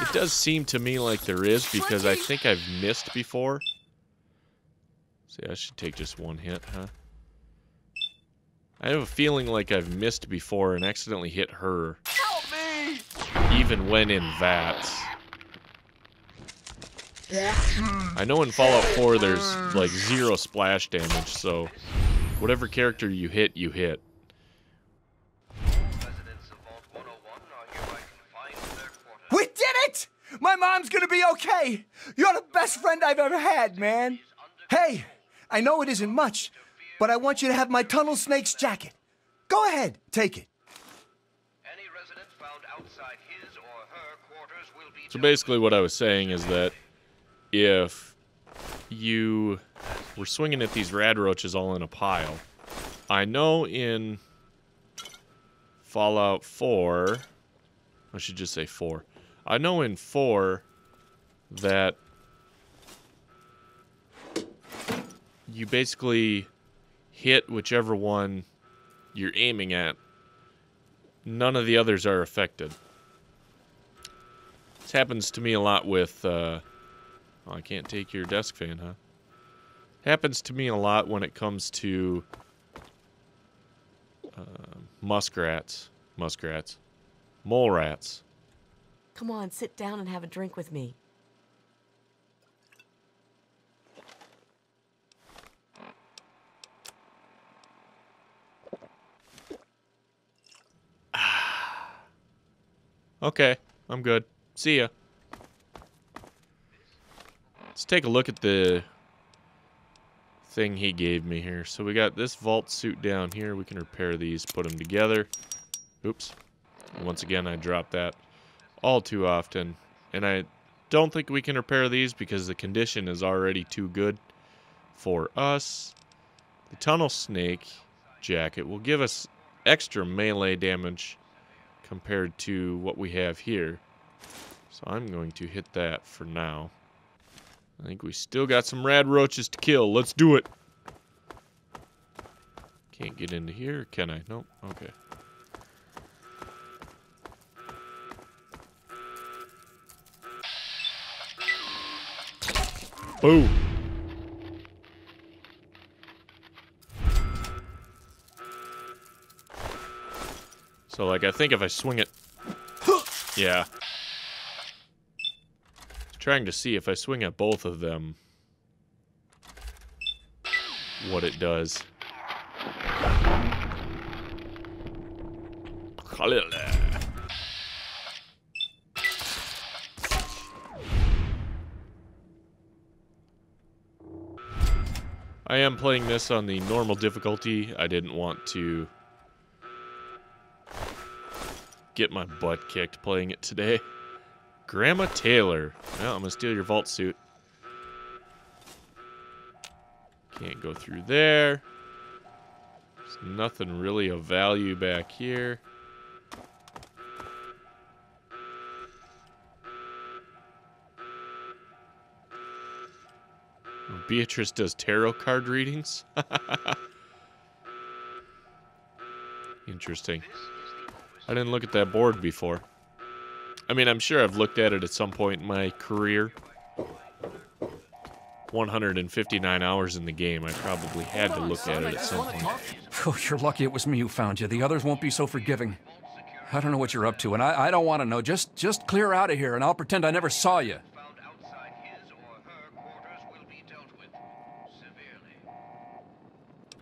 It does seem to me like there is because I think I've missed before. See, I should take just one hit, huh? I have a feeling like I've missed before and accidentally hit her. Help me! Even when in V A T S. I know in Fallout four there's like zero splash damage, so whatever character you hit, you hit. We did it! My mom's gonna be okay! You're the best friend I've ever had, man! Hey, I know it isn't much, but I want you to have my Tunnel Snake's jacket. Go ahead, take it. So basically what I was saying is that if you were swinging at these rad roaches all in a pile, I know in Fallout four, I should just say four. I know in four that you basically hit whichever one you're aiming at. None of the others are affected. This happens to me a lot with... Uh, oh, I can't take your desk fan, huh? Happens to me a lot when it comes to uh, muskrats. Muskrats. Mole rats. Come on, sit down and have a drink with me. Okay, I'm good. See ya. Let's take a look at the thing he gave me here. So we got this vault suit down here. We can repair these, put them together. Oops. Once again, I dropped that all too often. And I don't think we can repair these because the condition is already too good for us. The tunnel snake jacket will give us extra melee damage compared to what we have here. So I'm going to hit that for now. I think we still got some rad roaches to kill. Let's do it. Can't get into here, can I? Nope. Okay. Boom. So, like, I think if I swing it... Yeah. Trying to see if I swing at both of them, what it does. I am playing this on the normal difficulty. I didn't want to get my butt kicked playing it today. Grandma Taylor. Well, I'm gonna steal your vault suit. Can't go through there. There's nothing really of value back here. Beatrice does tarot card readings. Interesting. I didn't look at that board before. I mean, I'm sure I've looked at it at some point in my career. one hundred fifty-nine hours in the game, I probably had to look at it at some point. Oh, you're lucky it was me who found you. The others won't be so forgiving. I don't know what you're up to, and I, I don't want to know. Just, just clear out of here, and I'll pretend I never saw you.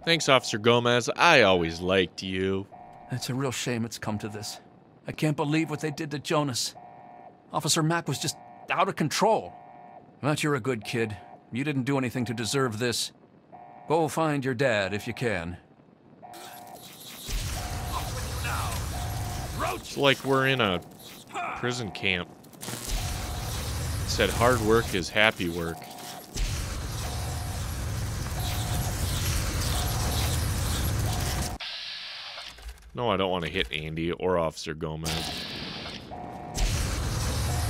Thanks, Officer Gomez. I always liked you. It's a real shame it's come to this. I can't believe what they did to Jonas. Officer Mack was just out of control. But you're a good kid. You didn't do anything to deserve this. Go find your dad if you can. It's like we're in a prison camp. It said hard work is happy work. No, I don't want to hit Andy or Officer Gomez.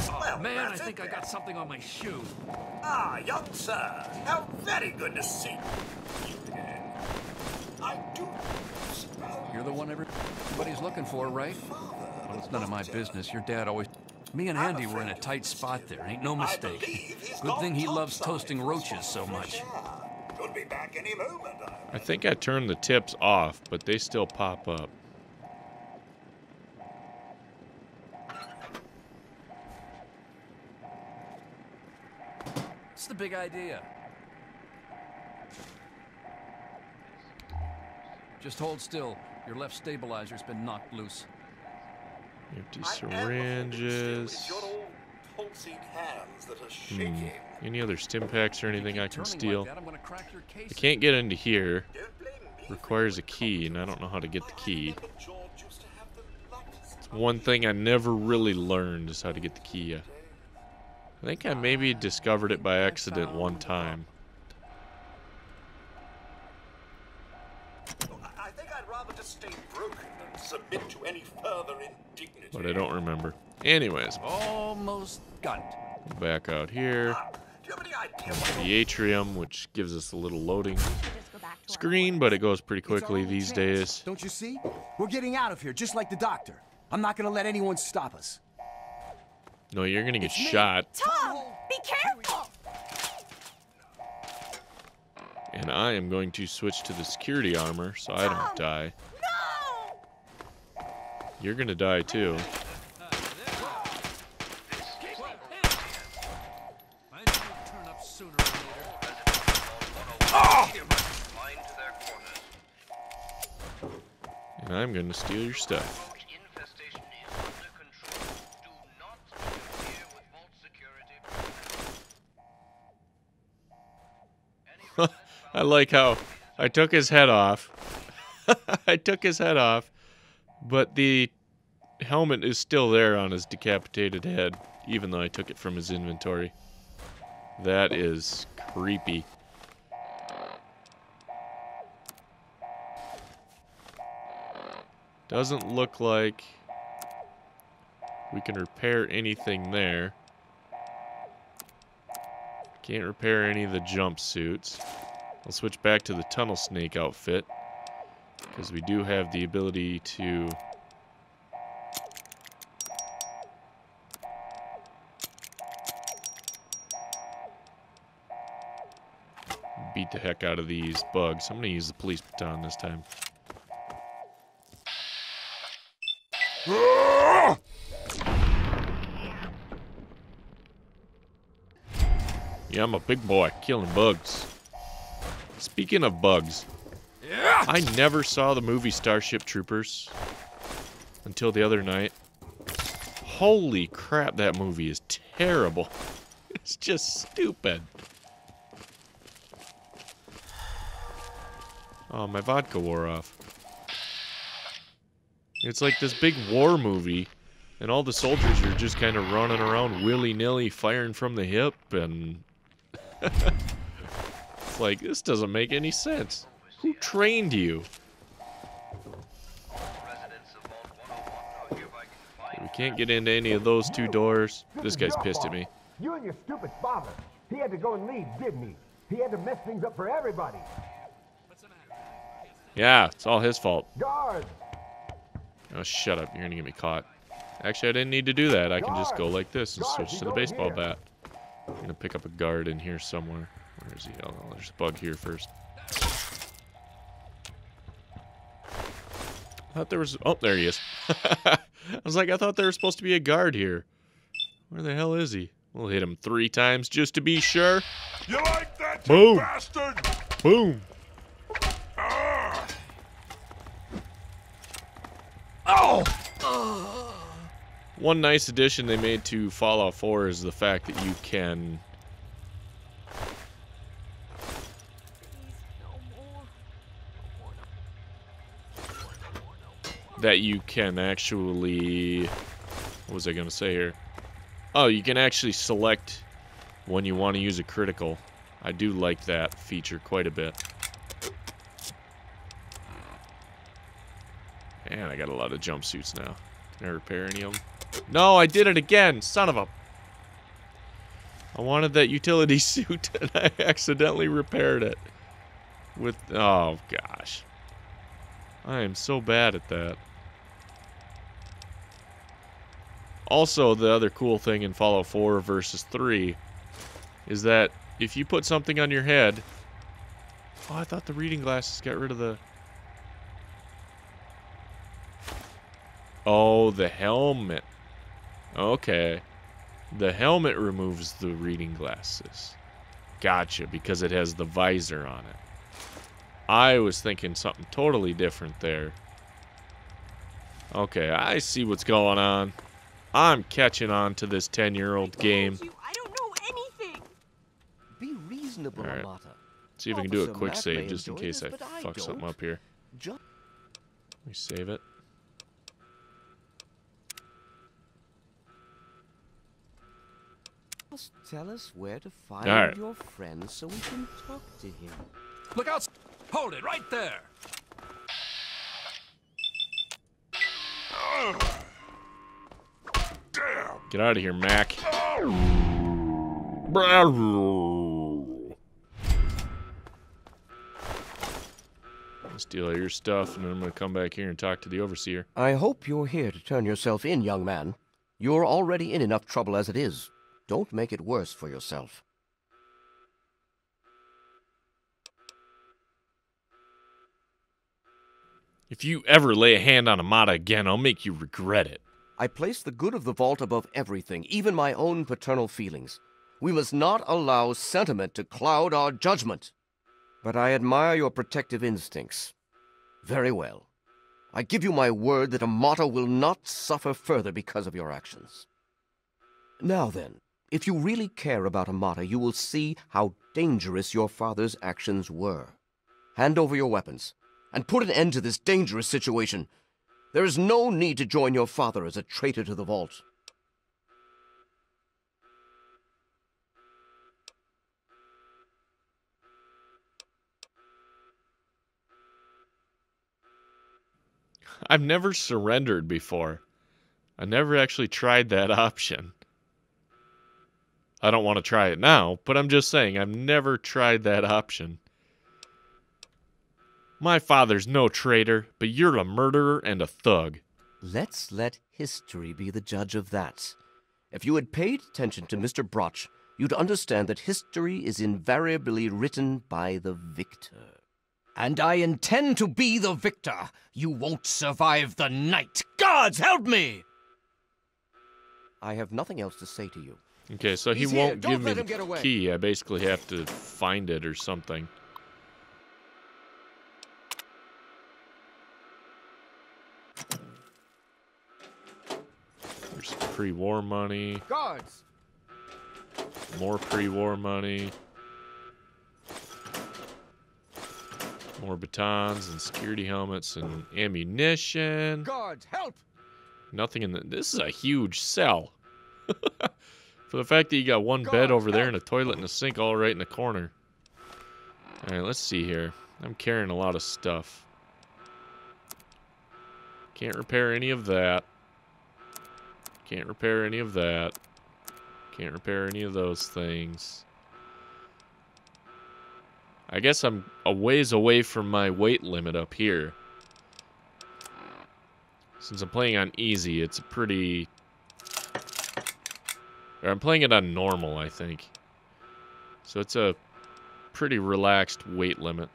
Well, man, I think I got something on my shoe. Ah, young sir, how very good to see you. I do. You're the one everybody's looking for, right? Well, it's none of my business. Your dad always... Me and Andy were in a tight spot there. Ain't no mistake. Good thing he loves toasting roaches so much. Could be back any moment. I think I turned the tips off, but they still pop up. What's the big idea? Just hold still. Your left stabilizer's been knocked loose. Empty syringes. Hands that are shaking. Mm. Any other stim packs or anything I can steal? Like that, I'm gonna crack your case. I can't get into here. Requires a key, and I don't know how to get the key. It's one thing I never really learned is how to get the key. I I think I maybe discovered it by accident one time. I think I'd rather just stay broken than submit to any further indignity. But I don't remember. Anyways. Almost got it. Back out here. The atrium, which gives us a little loading screen, but it goes pretty quickly these days. Don't you see? We're getting out of here, just like the doctor. I'm not gonna let anyone stop us. No, you're gonna get shot. Tom, be careful! And I am going to switch to the security armor so I don't die. No! You're gonna die too. And I'm gonna steal your stuff. I like how I took his head off. I took his head off, but the helmet is still there on his decapitated head, even though I took it from his inventory. That is creepy. Doesn't look like we can repair anything there. Can't repair any of the jumpsuits. I'll switch back to the Tunnel Snake outfit, because we do have the ability to beat the heck out of these bugs. I'm going to use the police baton this time. Yeah, I'm a big boy, killing bugs. Speaking of bugs, yeah. I never saw the movie Starship Troopers until the other night. Holy crap, that movie is terrible. It's just stupid. Oh, my vodka wore off. It's like this big war movie, and all the soldiers are just kind of running around willy-nilly, firing from the hip, and... It's like, this doesn't make any sense. Who trained you? We can't get into any of those two doors. This guy's pissed at me. You and your stupid father. He had to go and leave, didn't he? He had to mess things up for everybody. Yeah, it's all his fault. Guard. Oh, shut up. You're going to get me caught. Actually, I didn't need to do that. I can just go like this and switch to the baseball bat. I'm going to pick up a guard in here somewhere. Where is he? Oh, there's a bug here first. I thought there was... Oh, there he is. I was like, I thought there was supposed to be a guard here. Where the hell is he? We'll hit him three times just to be sure. You like that, you bastard? Boom. Oh! One nice addition they made to Fallout four is the fact that you can that you can actually what was I gonna say here? Oh, you can actually select when you want to use a critical. I do like that feature quite a bit. Man, I got a lot of jumpsuits now. Can I repair any of them? No, I did it again! Son of a... I wanted that utility suit, and I accidentally repaired it. With... Oh, gosh. I am so bad at that. Also, the other cool thing in Fallout four versus three is that if you put something on your head... Oh, I thought the reading glasses got rid of the... Oh, the helmet. Okay. The helmet removes the reading glasses. Gotcha, because it has the visor on it. I was thinking something totally different there. Okay, I see what's going on. I'm catching on to this ten-year-old game. I don't know anything. Be reasonable, Amata. Right. See if I can do a quick save just in case I fuck something up here. Let me save it. Just tell us where to find right. your friend so we can talk to him. Look out! Hold it right there! Oh, damn. Get out of here, Mac. Oh. Steal all your stuff, and then I'm going to come back here and talk to the overseer. I hope you're here to turn yourself in, young man. You're already in enough trouble as it is. Don't make it worse for yourself. If you ever lay a hand on Amata again, I'll make you regret it. I place the good of the vault above everything, even my own paternal feelings. We must not allow sentiment to cloud our judgment. But I admire your protective instincts. Very well. I give you my word that Amata will not suffer further because of your actions. Now then. If you really care about Amata, you will see how dangerous your father's actions were. Hand over your weapons, and put an end to this dangerous situation. There is no need to join your father as a traitor to the Vault. I've never surrendered before. I never actually tried that option. I don't want to try it now, but I'm just saying I've never tried that option. My father's no traitor, but you're a murderer and a thug. Let's let history be the judge of that. If you had paid attention to Mister Broch, you'd understand that history is invariably written by the victor. And I intend to be the victor. You won't survive the night. Gods help me! I have nothing else to say to you. Okay, so he He's won't give me the key. I basically have to find it or something. There's pre-war money. Guards! More pre-war money. More batons and security helmets and ammunition. Guards, help! Nothing in the... This is a huge cell. For the fact that you got one Guards, bed over help. There and a toilet and a sink all right in the corner. Alright, let's see here. I'm carrying a lot of stuff. Can't repair any of that. Can't repair any of that. Can't repair any of those things. I guess I'm a ways away from my weight limit up here. Since I'm playing on easy, it's a pretty... Or I'm playing it on normal, I think. So it's a pretty relaxed weight limit.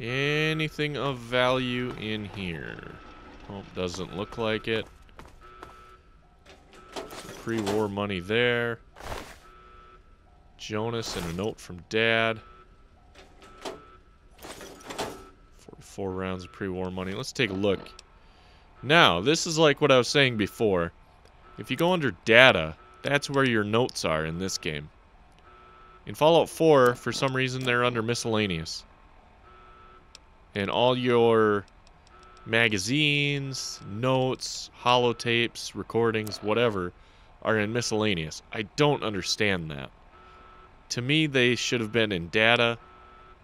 Anything of value in here? Well, doesn't look like it. Pre-war money there. Jonas and a note from Dad. forty-four rounds of pre-war money. Let's take a look. Now, this is like what I was saying before. If you go under data, that's where your notes are in this game. In Fallout four, for some reason, they're under miscellaneous. And all your magazines, notes, holotapes, recordings, whatever, are in miscellaneous. I don't understand that. To me, they should have been in data,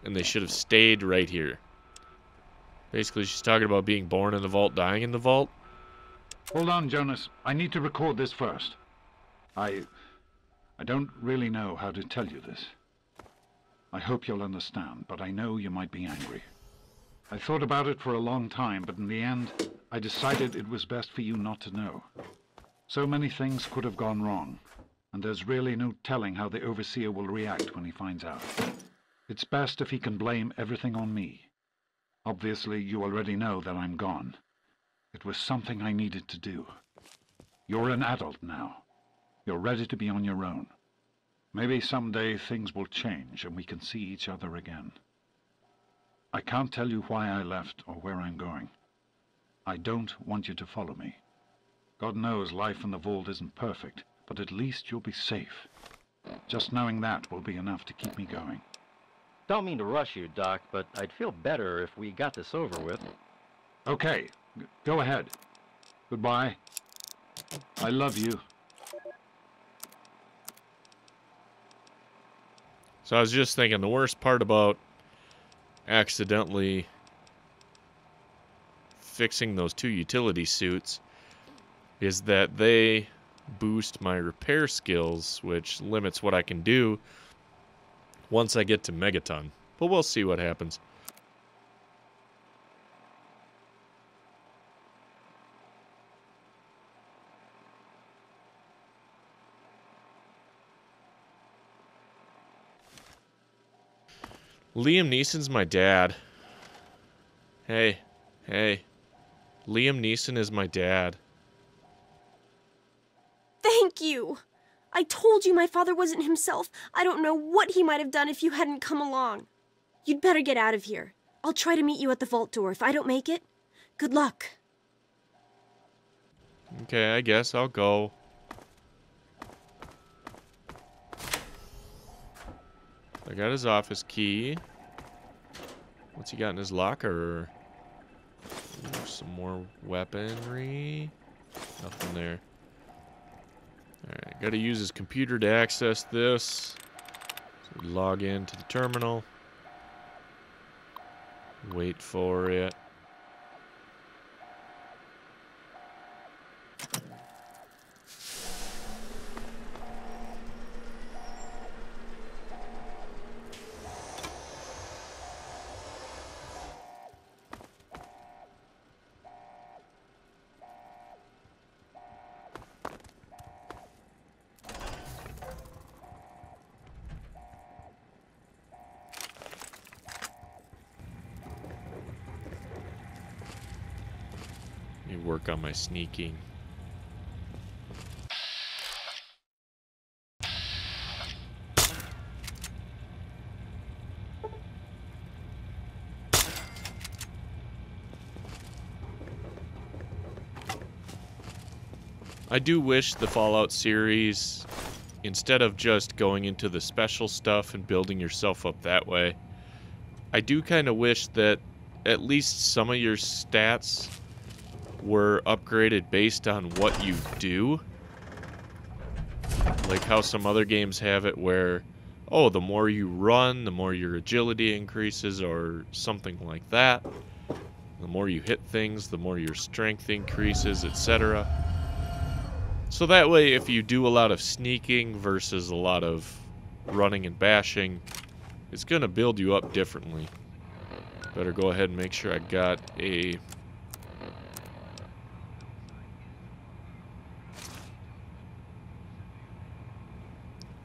and they should have stayed right here. Basically, she's talking about being born in the Vault, dying in the Vault. Hold on, Jonas. I need to record this first. I... I don't really know how to tell you this. I hope you'll understand, but I know you might be angry. I thought about it for a long time, but in the end, I decided it was best for you not to know. So many things could have gone wrong, and there's really no telling how the Overseer will react when he finds out. It's best if he can blame everything on me. Obviously, you already know that I'm gone. It was something I needed to do. You're an adult now. You're ready to be on your own. Maybe someday things will change and we can see each other again. I can't tell you why I left or where I'm going. I don't want you to follow me. God knows life in the Vault isn't perfect, but at least you'll be safe. Just knowing that will be enough to keep me going. Don't mean to rush you, Doc, but I'd feel better if we got this over with. Okay, go ahead. Goodbye. I love you. So I was just thinking, the worst part about accidentally fixing those two utility suits is that they boost my repair skills, which limits what I can do once I get to Megaton. But we'll see what happens. Liam Neeson's my dad. Hey, hey. Liam Neeson is my dad. Thank you. I told you my father wasn't himself. I don't know what he might have done if you hadn't come along. You'd better get out of here. I'll try to meet you at the vault door. If I don't make it, good luck. Okay, I guess I'll go. I got his office key. What's he got in his locker? Ooh, some more weaponry. Nothing there. Alright, gotta use his computer to access this. So we log into the terminal. Wait for it. Work on my sneaking. I do wish the Fallout series, instead of just going into the special stuff and building yourself up that way, I do kind of wish that at least some of your stats were upgraded based on what you do. Like how some other games have it where, oh, the more you run, the more your agility increases or something like that. The more you hit things, the more your strength increases, et cetera. So that way, if you do a lot of sneaking versus a lot of running and bashing, it's going to build you up differently. Better go ahead and make sure I got a...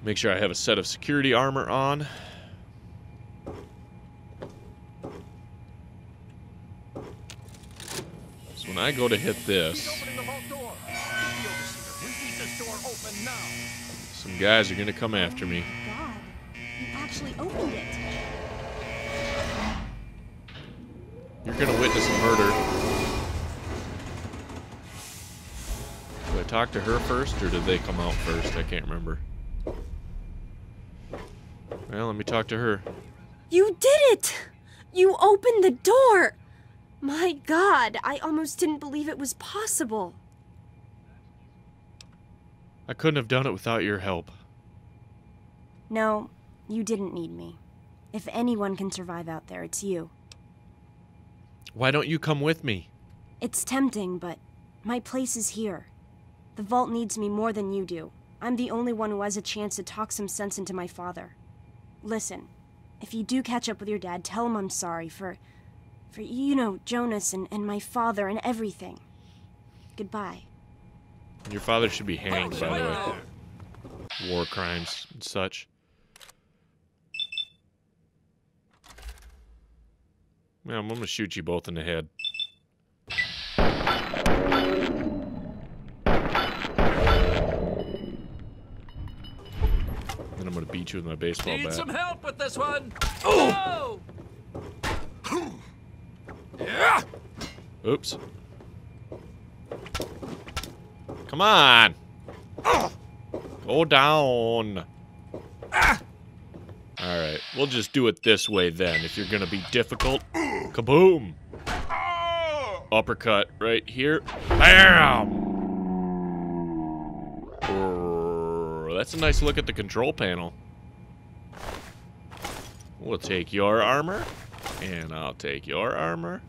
Make sure I have a set of security armor on. So when I go to hit this, some guys are gonna come after me. God, you actually opened it. You're gonna witness a murder. Do I talk to her first, or do they come out first? I can't remember. Well, let me talk to her. You did it! You opened the door! My God, I almost didn't believe it was possible. I couldn't have done it without your help. No, you didn't need me. If anyone can survive out there, it's you. Why don't you come with me? It's tempting, but my place is here. The vault needs me more than you do. I'm the only one who has a chance to talk some sense into my father. Listen, if you do catch up with your dad, tell him I'm sorry for, for you know, Jonas and, and my father and everything. Goodbye. Your father should be hanged, by the way. War crimes and such. Man, I'm gonna shoot you both in the head. I'm gonna beat you with my baseball bat. Need some help with this one. Oh! Yeah. Oops. Come on. Oh. Go down. Ah. All right, we'll just do it this way then. If you're gonna be difficult, kaboom! Oh. Uppercut right here. Bam! That's a nice look at the control panel. We'll take your armor, and I'll take your armor.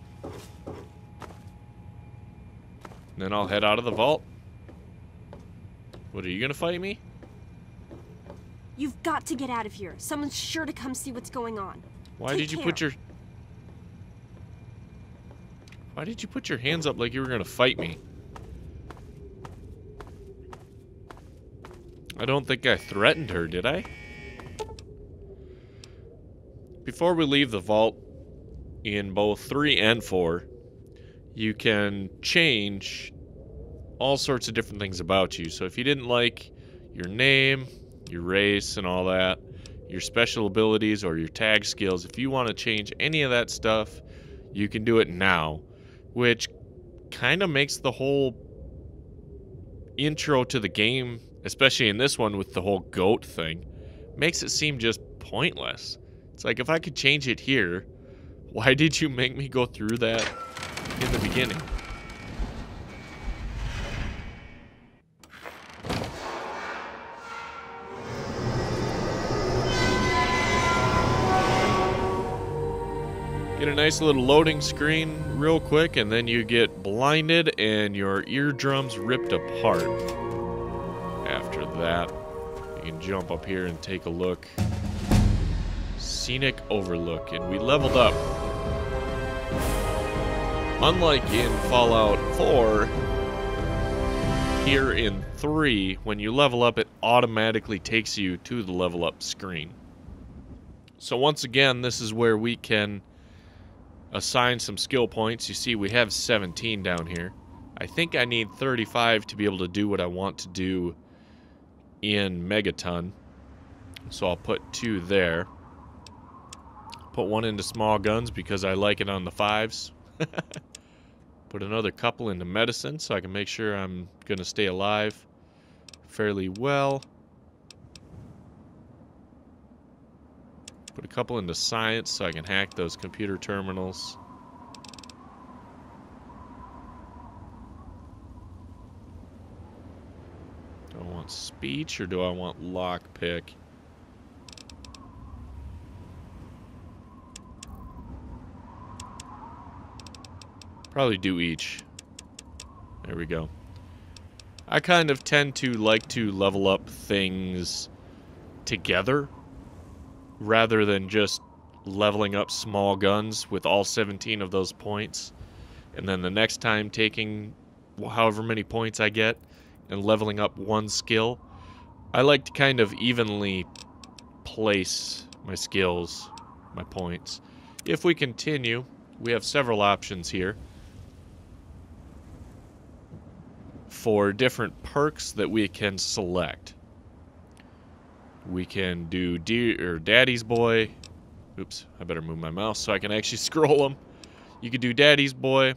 Then I'll head out of the vault. What, are you gonna fight me? You've got to get out of here. Someone's sure to come see what's going on. Why did you put your... Why did you put your hands up like you were gonna fight me? I don't think I threatened her, did I? Before we leave the vault, in both three and four, you can change all sorts of different things about you. So if you didn't like your name, your race, and all that, your special abilities or your tag skills. If you want to change any of that stuff, you can do it now, which kind of makes the whole intro to the game, especially in this one with the whole goat thing, makes it seem just pointless. It's like, if I could change it here, why did you make me go through that in the beginning? Get a nice little loading screen real quick, and then you get blinded and your eardrums ripped apart. After that, you can jump up here and take a look. Scenic Overlook, and we leveled up. Unlike in Fallout four, here in three, when you level up, it automatically takes you to the level up screen. So once again, this is where we can assign some skill points. You see, we have seventeen down here. I think I need thirty-five to be able to do what I want to do in Megaton. So I'll put two there. Put one into small guns because I like it on the fives. Put another couple into medicine so I can make sure I'm going to stay alive fairly well. Put a couple into science so I can hack those computer terminals. Do I want speech or do I want lockpick? Probably do each. There we go. I kind of tend to like to level up things together, rather than just leveling up small guns with all seventeen of those points, and then the next time taking however many points I get and leveling up one skill. I like to kind of evenly place my skills, my points. If we continue, we have several options here for different perks that we can select. We can do D or Daddy's Boy. Oops, I better move my mouse so I can actually scroll them. You could do Daddy's Boy,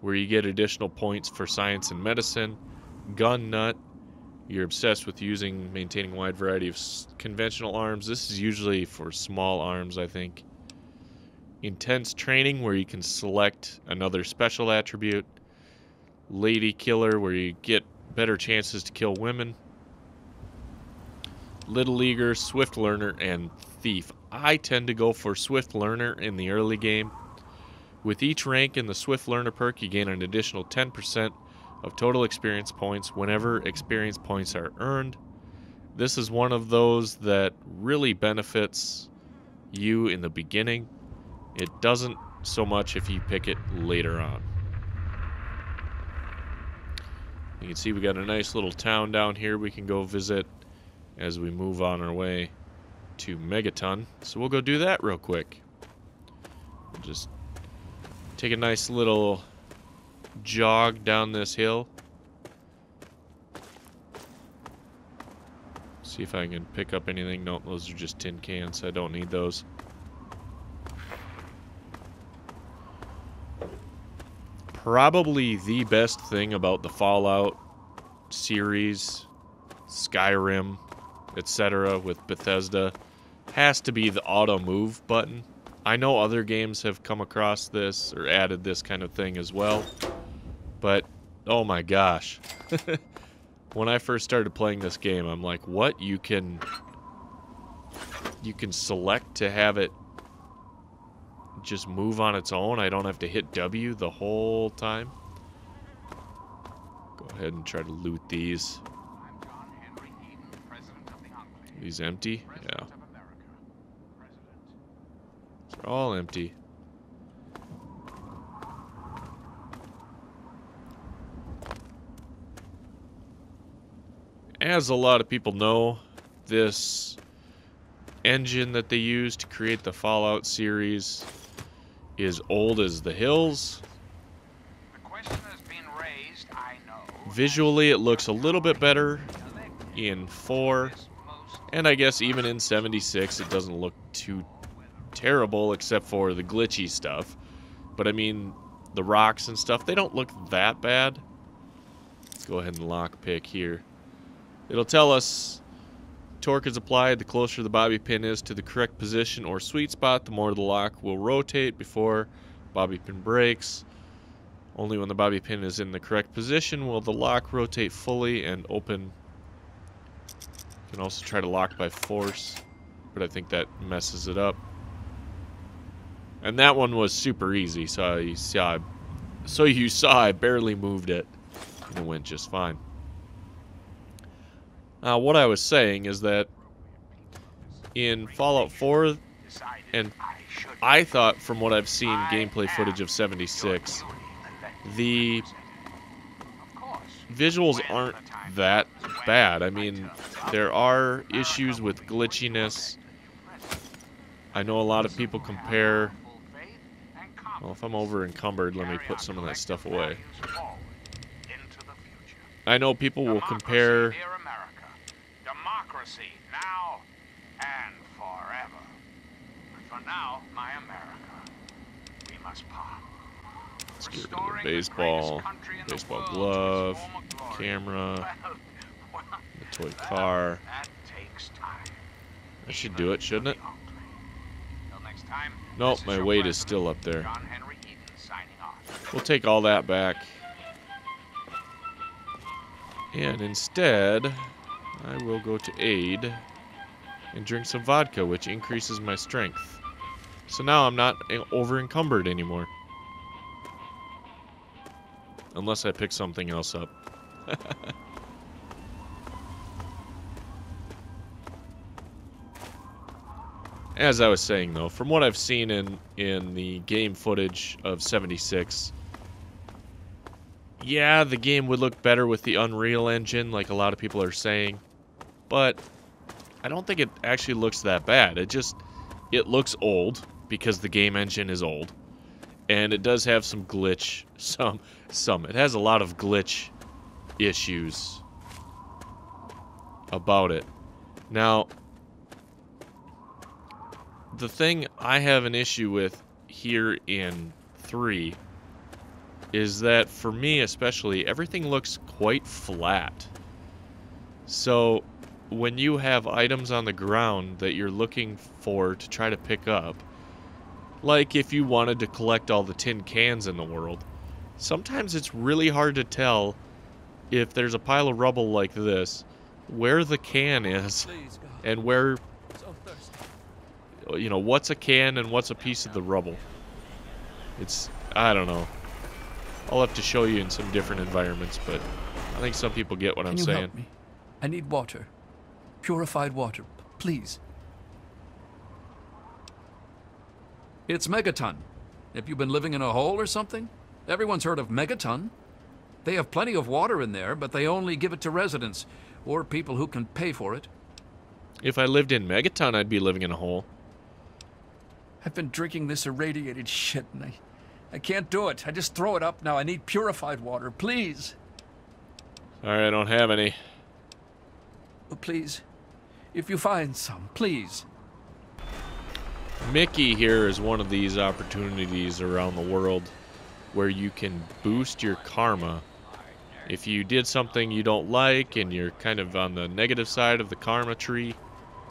where you get additional points for science and medicine. Gun Nut, you're obsessed with using, maintaining a wide variety of conventional arms. This is usually for small arms, I think. Intense Training, where you can select another special attribute. Lady Killer, where you get better chances to kill women. Little Leaguer, Swift Learner, and Thief. I tend to go for Swift Learner in the early game. With each rank in the Swift Learner perk, you gain an additional ten percent of total experience points whenever experience points are earned. This is one of those that really benefits you in the beginning. It doesn't so much if you pick it later on. You can see we got a nice little town down here we can go visit as we move on our way to Megaton. So we'll go do that real quick. We'll just take a nice little jog down this hill. See if I can pick up anything. Nope, those are just tin cans. I don't need those. Probably the best thing about the Fallout series, Skyrim, et cetera with Bethesda has to be the auto move button. I know other games have come across this or added this kind of thing as well, but oh my gosh. When I first started playing this game, I'm like, what? You can you can select to have it just move on its own? I don't have to hit W the whole time? Go ahead and try to loot these. These empty? Yeah. They're all empty. As a lot of people know, this engine that they use to create the Fallout series is old as the hills. The question has been raised, I know. Visually, it looks a little bit better in four. And I guess even in seventy-six, it doesn't look too terrible except for the glitchy stuff. But I mean, the rocks and stuff, they don't look that bad. Let's go ahead and lockpick here. It'll tell us torque is applied. The closer the bobby pin is to the correct position or sweet spot, the more the lock will rotate before bobby pin breaks. Only when the bobby pin is in the correct position will the lock rotate fully and open. You can also try to lock by force, but I think that messes it up. And that one was super easy, so you saw I, so you saw I barely moved it, and it went just fine. Uh, what I was saying is that in Fallout four, and I thought from what I've seen gameplay footage of seventy-six, the visuals aren't that bad. I mean, there are issues with glitchiness. I know a lot of people compare... Well, if I'm over encumbered, let me put some of that stuff away. I know people will compare... Democracy now and forever. But for now, my America, we must pop. Let's get rid of the baseball, baseball glove, camera, the toy car. That should do it, shouldn't it? Nope, my weight is still up there. We'll take all that back. And instead, I will go to aid and drink some vodka, which increases my strength. So now I'm not over encumbered anymore. Unless I pick something else up. As I was saying, though, from what I've seen in, in the game footage of seventy-six, yeah, the game would look better with the Unreal Engine, like a lot of people are saying, but I don't think it actually looks that bad. It just, it looks old, because the game engine is old, and it does have some glitch, some, some. It has a lot of glitch issues about it. Now, the thing I have an issue with here in three is that, for me especially, everything looks quite flat. So when you have items on the ground that you're looking for to try to pick up, like if you wanted to collect all the tin cans in the world, sometimes it's really hard to tell if there's a pile of rubble like this, where the can is and where... You know, what's a can and what's a piece of the rubble? It's, I don't know. I'll have to show you in some different environments, but I think some people get what I'm saying. Can you help me? I need water. Purified water, please. It's Megaton. Have you been living in a hole or something? Everyone's heard of Megaton. They have plenty of water in there, but they only give it to residents or people who can pay for it. If I lived in Megaton, I'd be living in a hole. I've been drinking this irradiated shit, and I, I can't do it. I just throw it up now. I need purified water, please. Sorry, I don't have any. Oh, please, if you find some, please. Mickey here is one of these opportunities around the world where you can boost your karma. If you did something you don't like and you're kind of on the negative side of the karma tree,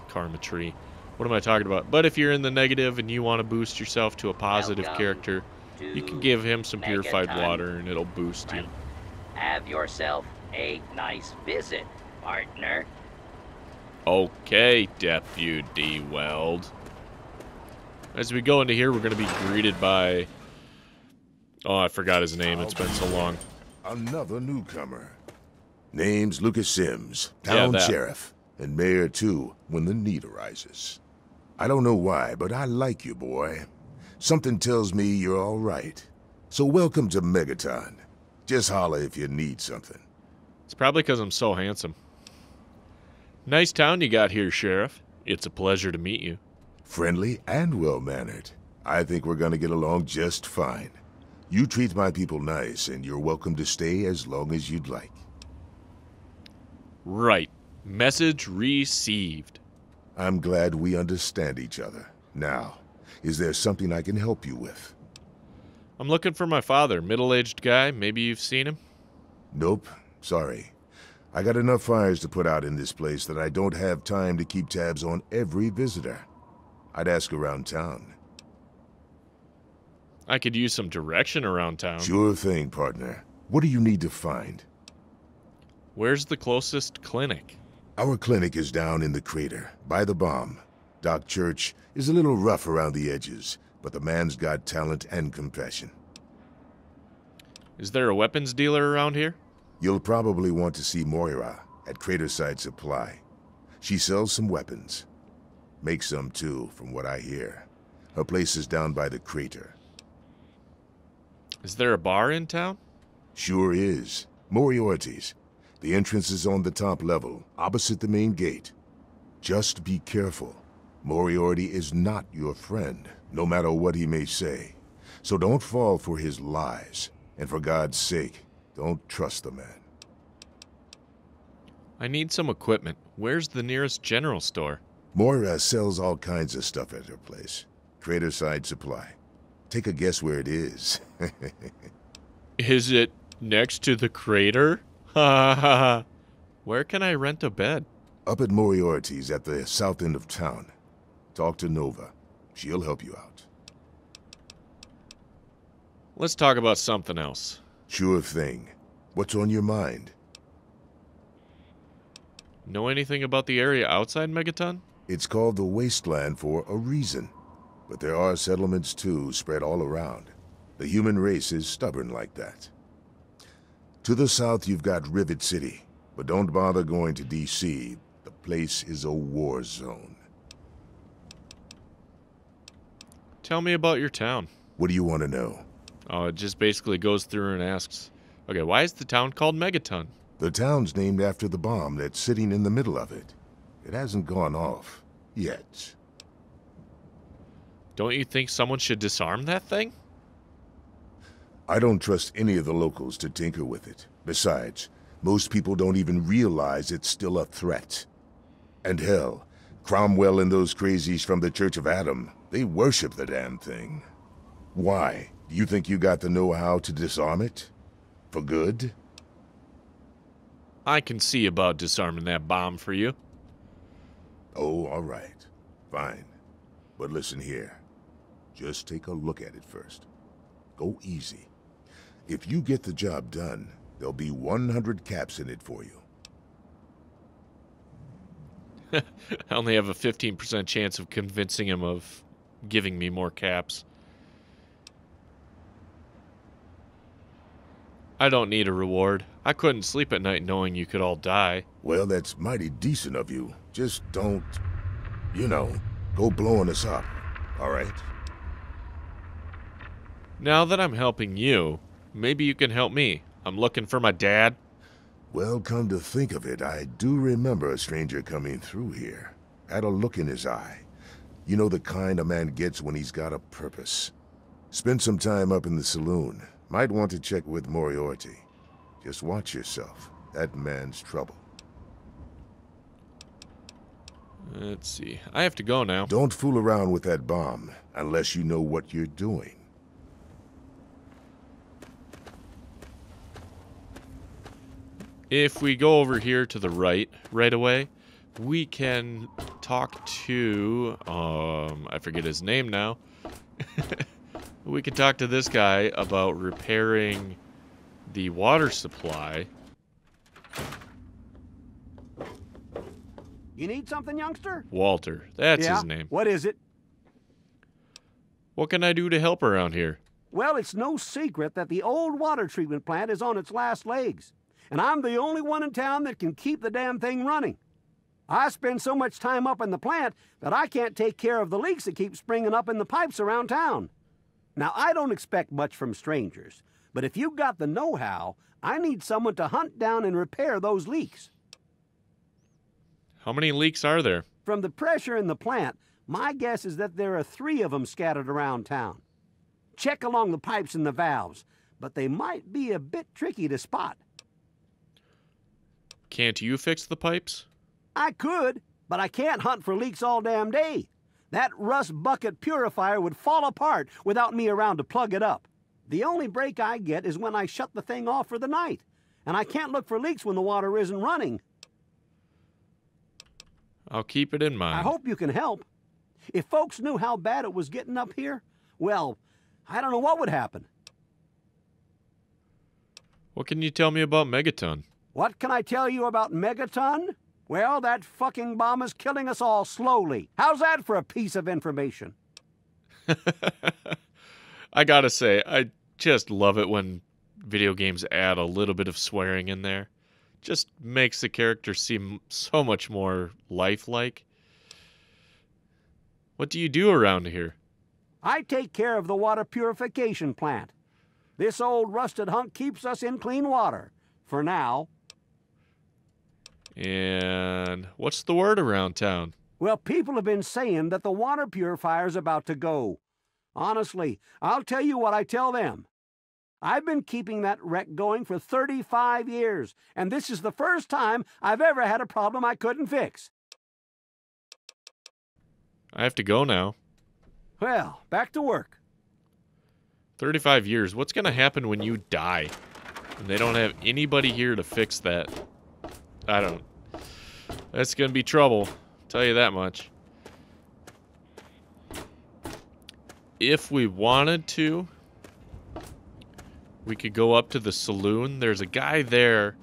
karma tree. What am I talking about? But if you're in the negative and you want to boost yourself to a positive Welcome character, you can give him some purified Megaton. Water and it'll boost you. Have yourself a nice visit, partner. Okay, Deputy Weld. As we go into here, we're going to be greeted by... Oh, I forgot his name. It's been so long. Another newcomer. Name's Lucas Sims, town yeah, sheriff, and mayor too when the need arises. I don't know why, but I like you, boy. Something tells me you're all right. So welcome to Megaton. Just holler if you need something. It's probably because I'm so handsome. Nice town you got here, Sheriff. It's a pleasure to meet you. Friendly and well-mannered. I think we're gonna get along just fine. You treat my people nice, and you're welcome to stay as long as you'd like. Right. Message received. I'm glad we understand each other. Now, is there something I can help you with? I'm looking for my father, middle-aged guy. Maybe you've seen him? Nope. Sorry. I got enough fires to put out in this place that I don't have time to keep tabs on every visitor. I'd ask around town. I could use some direction around town. Sure thing, partner. What do you need to find? Where's the closest clinic? Our clinic is down in the crater, by the bomb. Doc Church is a little rough around the edges, but the man's got talent and compassion. Is there a weapons dealer around here? You'll probably want to see Moira at Craterside Supply. She sells some weapons. Makes some too, from what I hear. Her place is down by the crater. Is there a bar in town? Sure is. Moriarty's. The entrance is on the top level, opposite the main gate. Just be careful. Moriarty is not your friend, no matter what he may say. So don't fall for his lies. And for God's sake, don't trust the man. I need some equipment. Where's the nearest general store? Moira sells all kinds of stuff at her place. Craterside Supply. Take a guess where it is. Is it next to the crater? Ha ha ha. Where can I rent a bed? Up at Moriarty's at the south end of town. Talk to Nova. She'll help you out. Let's talk about something else. Sure thing. What's on your mind? Know anything about the area outside Megaton? It's called the Wasteland for a reason. But there are settlements, too, spread all around. The human race is stubborn like that. To the south, you've got Rivet City. But don't bother going to D C. The place is a war zone. Tell me about your town. What do you want to know? Oh, it just basically goes through and asks, okay, why is the town called Megaton? The town's named after the bomb that's sitting in the middle of it. It hasn't gone off yet. Don't you think someone should disarm that thing? I don't trust any of the locals to tinker with it. Besides, most people don't even realize it's still a threat. And hell, Cromwell and those crazies from the Church of Adam, they worship the damn thing. Why? Do you think you got the know-how to disarm it? For good? I can see about disarming that bomb for you. Oh, all right. Fine. But listen here. Just take a look at it first. Go easy. If you get the job done, there'll be one hundred caps in it for you. I only have a fifteen percent chance of convincing him of giving me more caps. I don't need a reward. I couldn't sleep at night knowing you could all die. Well, that's mighty decent of you. Just don't, you know, go blowing us up, all right? Now that I'm helping you, maybe you can help me. I'm looking for my dad. Well, come to think of it, I do remember a stranger coming through here. Had a look in his eye. You know the kind a man gets when he's got a purpose. Spend some time up in the saloon. Might want to check with Moriarty. Just watch yourself. That man's trouble. Let's see. I have to go now. Don't fool around with that bomb unless you know what you're doing. If we go over here to the right, right away, we can talk to, um, I forget his name now. We can talk to this guy about repairing the water supply. You need something, youngster? Walter, that's yeah, his name. What is it? What can I do to help around here? Well, it's no secret that the old water treatment plant is on its last legs. And I'm the only one in town that can keep the damn thing running. I spend so much time up in the plant that I can't take care of the leaks that keep springing up in the pipes around town. Now, I don't expect much from strangers, but if you've got the know-how, I need someone to hunt down and repair those leaks. How many leaks are there? From the pressure in the plant, my guess is that there are three of them scattered around town. Check along the pipes and the valves, but they might be a bit tricky to spot. Can't you fix the pipes? I could, but I can't hunt for leaks all damn day. That rust bucket purifier would fall apart without me around to plug it up. The only break I get is when I shut the thing off for the night, and I can't look for leaks when the water isn't running. I'll keep it in mind. I hope you can help. If folks knew how bad it was getting up here, well, I don't know what would happen. What can you tell me about Megaton? What can I tell you about Megaton? Well, that fucking bomb is killing us all slowly. How's that for a piece of information? I gotta say, I just love it when video games add a little bit of swearing in there. Just makes the character seem so much more lifelike. What do you do around here? I take care of the water purification plant. This old rusted hunk keeps us in clean water. For now. And what's the word around town? Well, people have been saying that the water purifier's about to go. Honestly, I'll tell you what I tell them. I've been keeping that wreck going for thirty-five years, and this is the first time I've ever had a problem I couldn't fix. I have to go now. Well, back to work. thirty-five years. What's going to happen when you die? And they don't have anybody here to fix that. I don't. That's going to be trouble. Tell you that much. If we wanted to, we could go up to the saloon. There's a guy there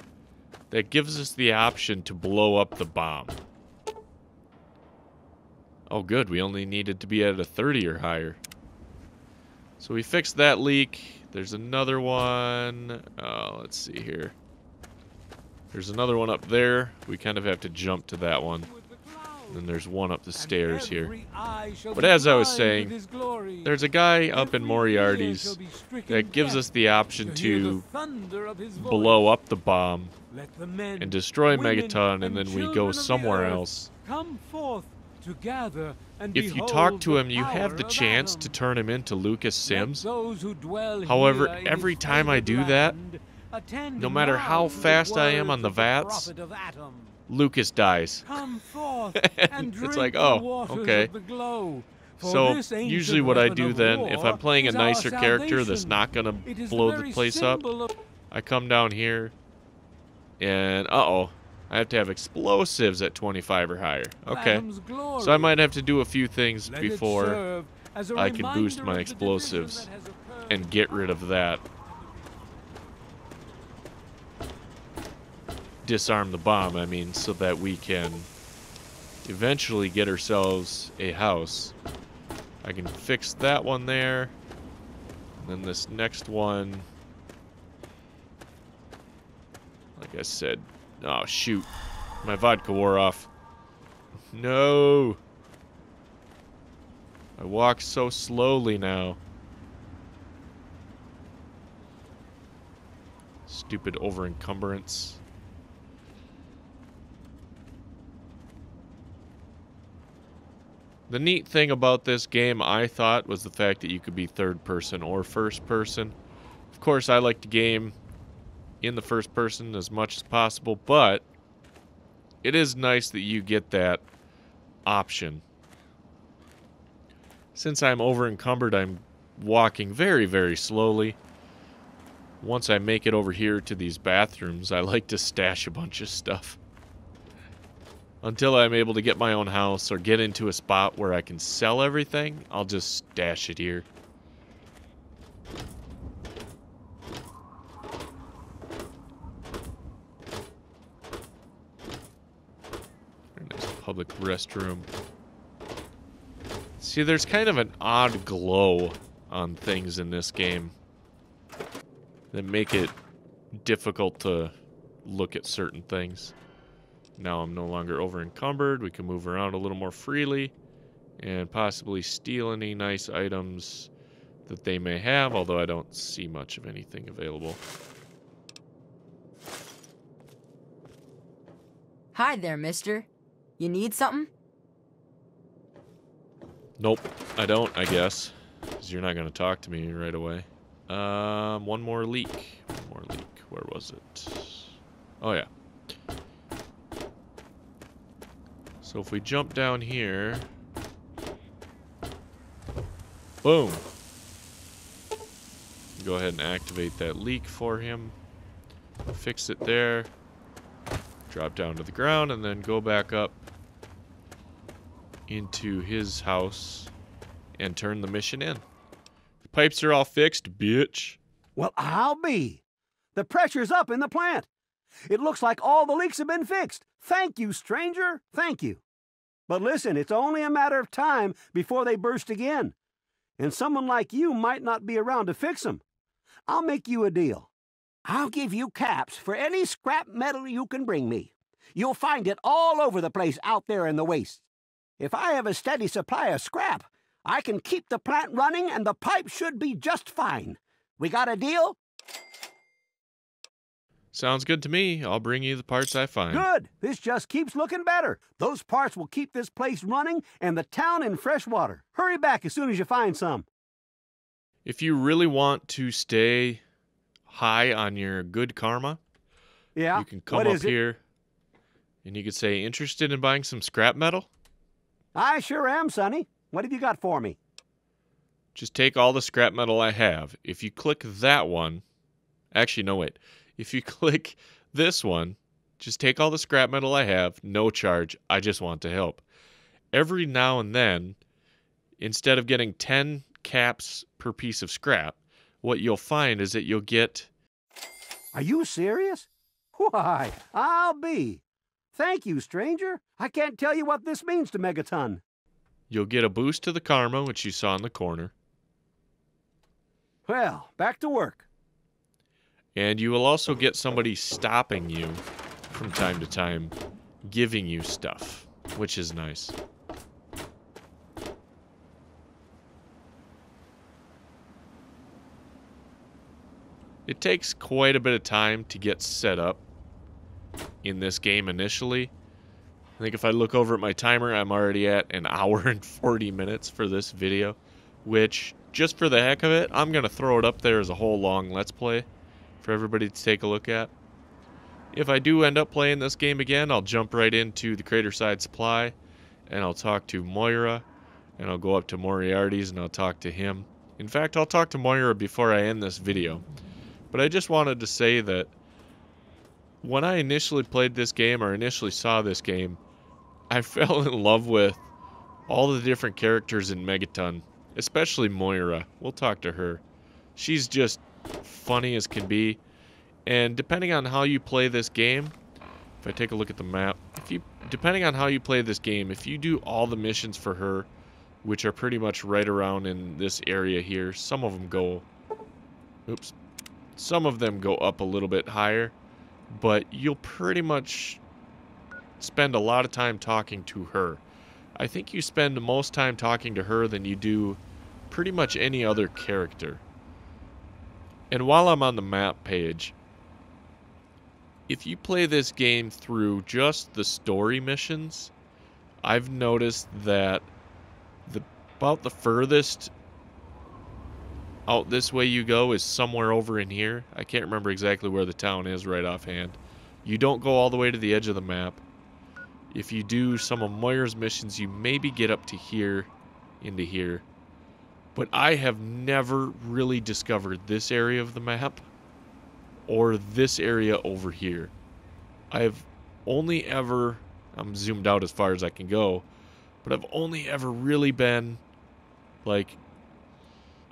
that gives us the option to blow up the bomb. Oh, good. We only needed to be at a thirty or higher. So we fixed that leak. There's another one. Oh, let's see here. There's another one up there. We kind of have to jump to that one. And there's one up the stairs here. But as I was saying, there's a guy up in Moriarty's that gives us the option to blow up the bomb and destroy Megaton, and then we go somewhere else. If you talk to him, you have the chance to turn him into Lucas Sims. However, every time I do that, no matter how fast I am on the VATS, Lucas dies. It's like, oh, okay. So usually what I do then, if I'm playing a nicer character that's not gonna blow the place up, I come down here and uh-oh, I have to have explosives at twenty-five or higher. Okay, so I might have to do a few things before I can boost my explosives and get rid of that. Disarm the bomb, I mean, so that we can eventually get ourselves a house. I can fix that one there. And then this next one, like I said, oh shoot, my vodka wore off. No! I walk so slowly now. Stupid over encumbrance. The neat thing about this game, I thought, was the fact that you could be third person or first person. Of course, I like to game in the first person as much as possible, but it is nice that you get that option. Since I'm over encumbered, I'm walking very, very slowly. Once I make it over here to these bathrooms, I like to stash a bunch of stuff until I'm able to get my own house or get into a spot where I can sell everything. I'll just stash it here. Very nice public restroom. See, there's kind of an odd glow on things in this game that make it difficult to look at certain things. Now I'm no longer over encumbered. We can move around a little more freely and possibly steal any nice items that they may have, although I don't see much of anything available. Hi there, mister. You need something? Nope, I don't, I guess, because you're not going to talk to me right away. Um, one more leak. One more leak. Where was it? Oh, yeah. So if we jump down here, boom. Go ahead and activate that leak for him. Fix it there. Drop down to the ground and then go back up into his house and turn the mission in. The pipes are all fixed, bitch. Well, I'll be. The pressure's up in the plant. It looks like all the leaks have been fixed. Thank you, stranger. Thank you. But listen, it's only a matter of time before they burst again. And someone like you might not be around to fix them. I'll make you a deal. I'll give you caps for any scrap metal you can bring me. You'll find it all over the place out there in the waste. If I have a steady supply of scrap, I can keep the plant running and the pipe should be just fine. We got a deal? Sounds good to me. I'll bring you the parts I find. Good. This just keeps looking better. Those parts will keep this place running and the town in fresh water. Hurry back as soon as you find some. If you really want to stay high on your good karma, yeah, you can come up here and you could say, interested in buying some scrap metal? I sure am, Sonny. What have you got for me? Just take all the scrap metal I have. If you click that one, actually, no, wait. If you click this one, just take all the scrap metal I have, no charge, I just want to help. Every now and then, instead of getting ten caps per piece of scrap, what you'll find is that you'll get... Are you serious? Why, I'll be. Thank you, stranger. I can't tell you what this means to Megaton. You'll get a boost to the karma, which you saw in the corner. Well, back to work. And you will also get somebody stopping you from time to time, giving you stuff, which is nice. It takes quite a bit of time to get set up in this game initially. I think if I look over at my timer, I'm already at an hour and forty minutes for this video, which, just for the heck of it, I'm going to throw it up there as a whole long Let's Play for everybody to take a look at. If I do end up playing this game again, I'll jump right into the Craterside Supply, and I'll talk to Moira, and I'll go up to Moriarty's, and I'll talk to him. In fact, I'll talk to Moira before I end this video. But I just wanted to say that when I initially played this game, or initially saw this game, I fell in love with all the different characters in Megaton, especially Moira. We'll talk to her. She's just funny as can be, and depending on how you play this game, if I take a look at the map, if you depending on how you play this game, if you do all the missions for her, which are pretty much right around in this area here, some of them go, oops, some of them go up a little bit higher, but you'll pretty much spend a lot of time talking to her. I think you spend the most time talking to her than you do pretty much any other character. And while I'm on the map page, if you play this game through just the story missions, I've noticed that the, about the furthest out this way you go is somewhere over in here. I can't remember exactly where the town is right offhand. You don't go all the way to the edge of the map. If you do some of Moira's missions, you maybe get up to here, into here. But I have never really discovered this area of the map or this area over here. I've only ever, I'm zoomed out as far as I can go, but I've only ever really been like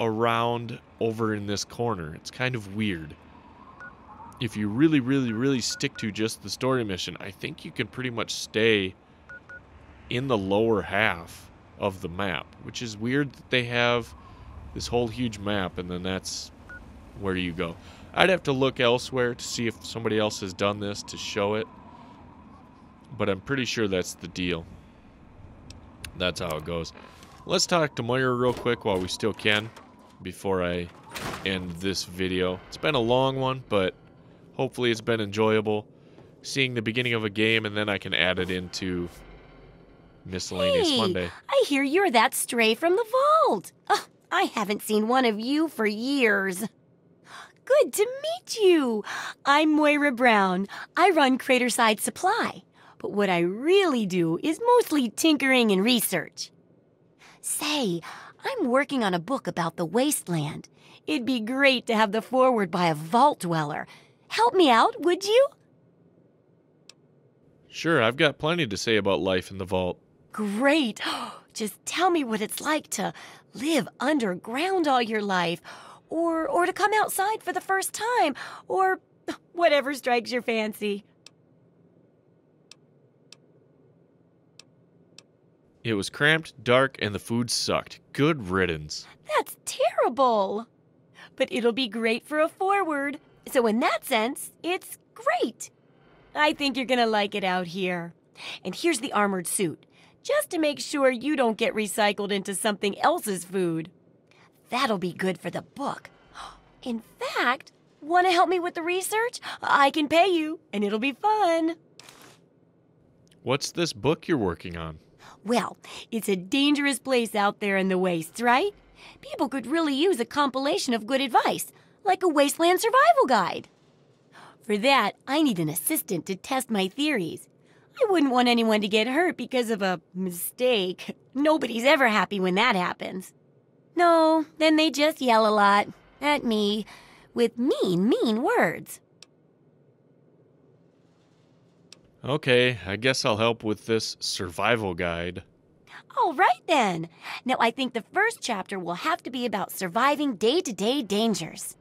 around over in this corner. It's kind of weird. If you really, really, really stick to just the story mission, I think you can pretty much stay in the lower half of the map, which is weird that they have this whole huge map and then that's where you go. I'd have to look elsewhere to see if somebody else has done this to show it, but I'm pretty sure that's the deal. That's how it goes. Let's talk to Moira real quick while we still can before I end this video. It's been a long one, but hopefully it's been enjoyable seeing the beginning of a game, and then I can add it into Miscellaneous hey, Monday. I hear you're that stray from the vault. Oh, I haven't seen one of you for years. Good to meet you. I'm Moira Brown. I run Craterside Supply. But what I really do is mostly tinkering and research. Say, I'm working on a book about the wasteland. It'd be great to have the foreword by a vault dweller. Help me out, would you? Sure, I've got plenty to say about life in the vault. Great. Just tell me what it's like to live underground all your life, or, or to come outside for the first time, or whatever strikes your fancy. It was cramped, dark, and the food sucked. Good riddance. That's terrible. But it'll be great for a foreword. So in that sense, it's great. I think you're gonna like it out here. And here's the armored suit, just to make sure you don't get recycled into something else's food. That'll be good for the book. In fact, want to help me with the research? I can pay you, and it'll be fun. What's this book you're working on? Well, it's a dangerous place out there in the wastes, right? People could really use a compilation of good advice, like a wasteland survival guide. For that, I need an assistant to test my theories. I wouldn't want anyone to get hurt because of a mistake. Nobody's ever happy when that happens. No, then they just yell a lot at me with mean, mean words. Okay, I guess I'll help with this survival guide. All right, then. Now, I think the first chapter will have to be about surviving day-to-day dangers.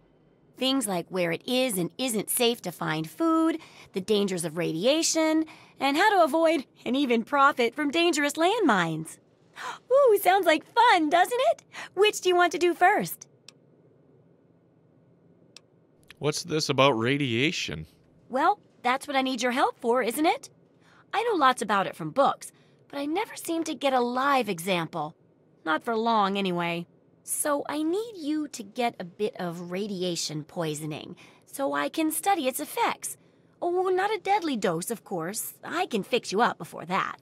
Things like where it is and isn't safe to find food, the dangers of radiation, and how to avoid and even profit from dangerous landmines. Ooh, sounds like fun, doesn't it? Which do you want to do first? What's this about radiation? Well, that's what I need your help for, isn't it? I know lots about it from books, but I never seem to get a live example. Not for long, anyway. So I need you to get a bit of radiation poisoning, so I can study its effects. Oh, not a deadly dose, of course. I can fix you up before that.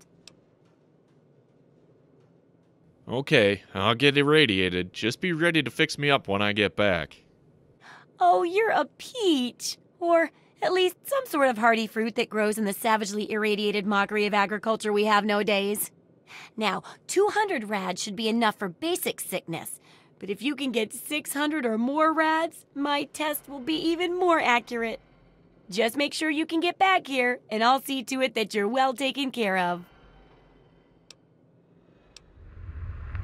Okay, I'll get irradiated. Just be ready to fix me up when I get back. Oh, you're a peach. Or at least some sort of hardy fruit that grows in the savagely irradiated mockery of agriculture we have nowadays. Now, two hundred rads should be enough for basic sickness. But if you can get six hundred or more rads, my test will be even more accurate. Just make sure you can get back here, and I'll see to it that you're well taken care of.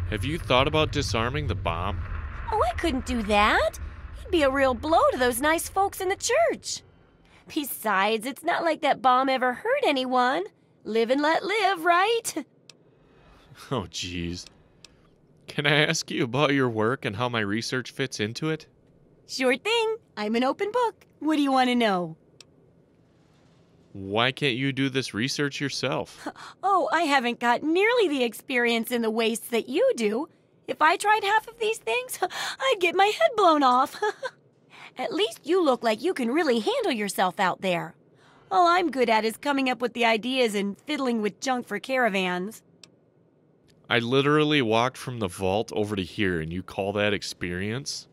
Have you thought about disarming the bomb? Oh, I couldn't do that. It'd be a real blow to those nice folks in the church. Besides, it's not like that bomb ever hurt anyone. Live and let live, right? Oh, jeez. Can I ask you about your work and how my research fits into it? Sure thing. I'm an open book. What do you want to know? Why can't you do this research yourself? Oh, I haven't got nearly the experience in the wastes that you do. If I tried half of these things, I'd get my head blown off. At least you look like you can really handle yourself out there. All I'm good at is coming up with the ideas and fiddling with junk for caravans. I literally walked from the vault over to here, and you call that experience?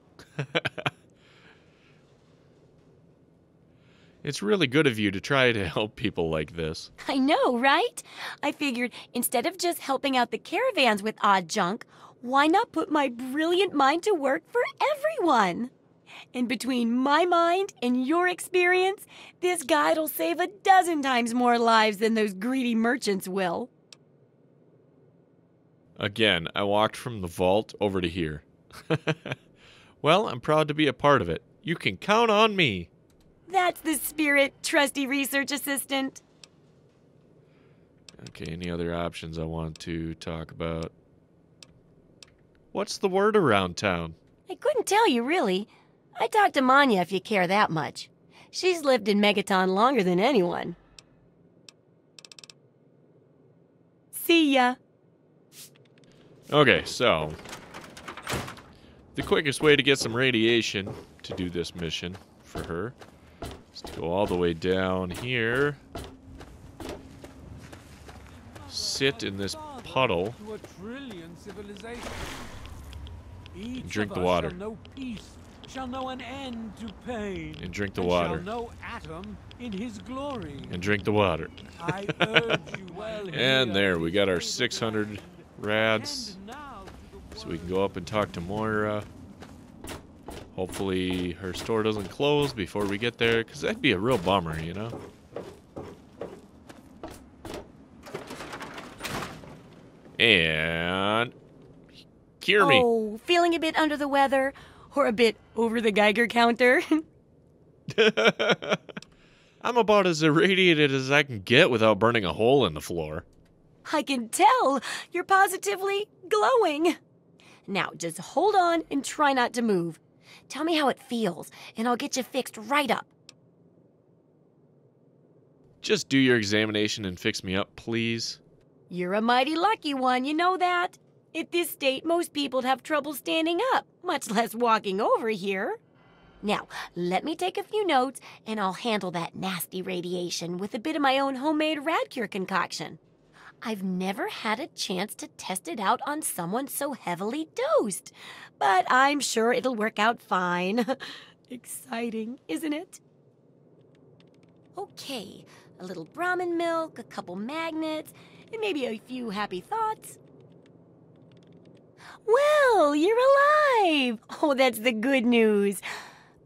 It's really good of you to try to help people like this. I know, right? I figured instead of just helping out the caravans with odd junk, why not put my brilliant mind to work for everyone? And between my mind and your experience, this guide'll save a dozen times more lives than those greedy merchants will. Again, I walked from the vault over to here. Well, I'm proud to be a part of it. You can count on me. That's the spirit, trusty research assistant. Okay, any other options I want to talk about? What's the word around town? I couldn't tell you, really. I talked to Manya if you care that much. She's lived in Megaton longer than anyone. See ya. Okay, so the quickest way to get some radiation to do this mission for her. Go all the way down here. Sit in this puddle. And drink the water. shall know an end to pain. And drink the and water. Shall know Adam in his glory. And drink the water. I urge you well. And there, we got our six hundred rads. So we can go up and talk to Moira. Hopefully her store doesn't close before we get there, because that'd be a real bummer, you know? And... Cure me. Oh, feeling a bit under the weather, or a bit over the Geiger counter? I'm about as irradiated as I can get without burning a hole in the floor. I can tell. You're positively glowing. Now, just hold on and try not to move. Tell me how it feels, and I'll get you fixed right up. Just do your examination and fix me up, please. You're a mighty lucky one, you know that? At this state, most people'd have trouble standing up, much less walking over here. Now, let me take a few notes, and I'll handle that nasty radiation with a bit of my own homemade rad cure concoction. I've never had a chance to test it out on someone so heavily dosed, but I'm sure it'll work out fine. Exciting, isn't it? Okay, a little Brahmin milk, a couple magnets, and maybe a few happy thoughts. Well, you're alive! Oh, that's the good news.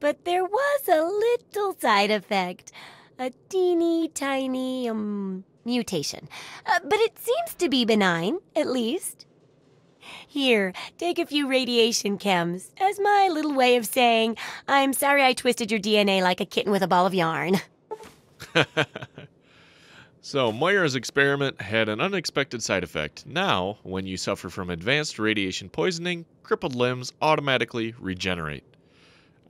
But there was a little side effect. A teeny tiny, um... mutation. Uh, but it seems to be benign, at least. Here, take a few radiation chems, as my little way of saying, I'm sorry I twisted your D N A like a kitten with a ball of yarn. So, Moira's experiment had an unexpected side effect. Now, when you suffer from advanced radiation poisoning, crippled limbs automatically regenerate.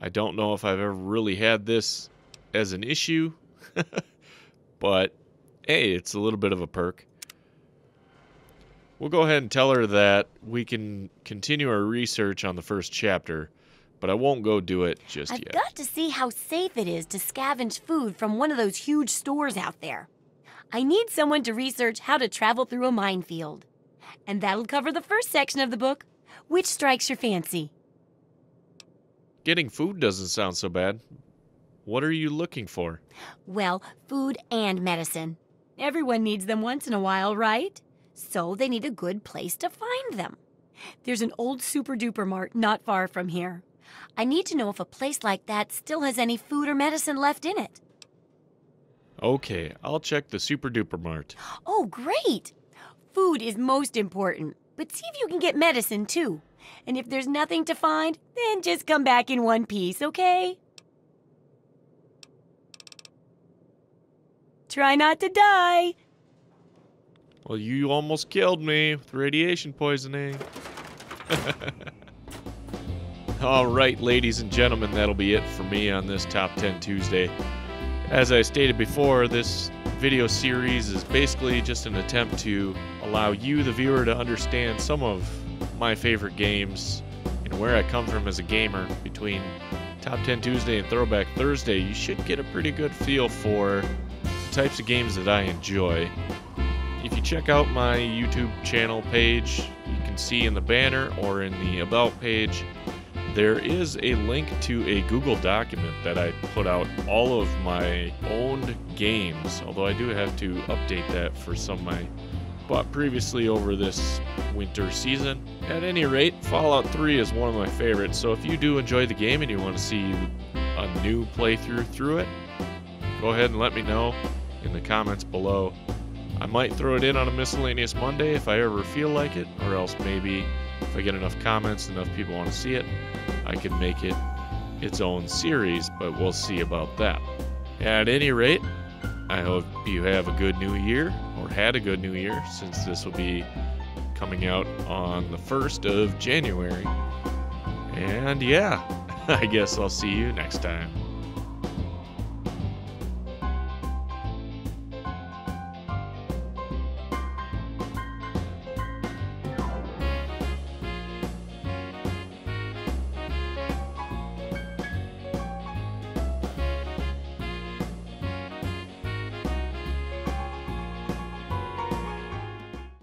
I don't know if I've ever really had this as an issue, but... hey, it's a little bit of a perk. We'll go ahead and tell her that we can continue our research on the first chapter, but I won't go do it just yet. I've got to see how safe it is to scavenge food from one of those huge stores out there. I need someone to research how to travel through a minefield. And that'll cover the first section of the book. Which strikes your fancy? Getting food doesn't sound so bad. What are you looking for? Well, food and medicine. Everyone needs them once in a while, right? So they need a good place to find them. There's an old Super Duper Mart not far from here. I need to know if a place like that still has any food or medicine left in it. Okay, I'll check the Super Duper Mart. Oh, great! Food is most important, but see if you can get medicine, too. And if there's nothing to find, then just come back in one piece, okay? Try not to die. Well, you almost killed me with radiation poisoning. All right, ladies and gentlemen, that'll be it for me on this Top ten Tuesday. As I stated before, this video series is basically just an attempt to allow you, the viewer, to understand some of my favorite games and where I come from as a gamer. Between Top ten Tuesday and Throwback Thursday, you should get a pretty good feel for types of games that I enjoy. If you check out my YouTube channel page, you can see in the banner or in the About page, there is a link to a Google document that I put out all of my owned games, although I do have to update that for some I bought previously over this winter season. At any rate, Fallout three is one of my favorites, so if you do enjoy the game and you want to see a new playthrough through it, go ahead and let me know in the comments below. I might throw it in on a Miscellaneous Monday if I ever feel like it, or else maybe if I get enough comments, enough people want to see it, I can make it its own series, but we'll see about that. At any rate, I hope you have a good new year, or had a good new year, since this will be coming out on the first of January. And yeah, I guess I'll see you next time.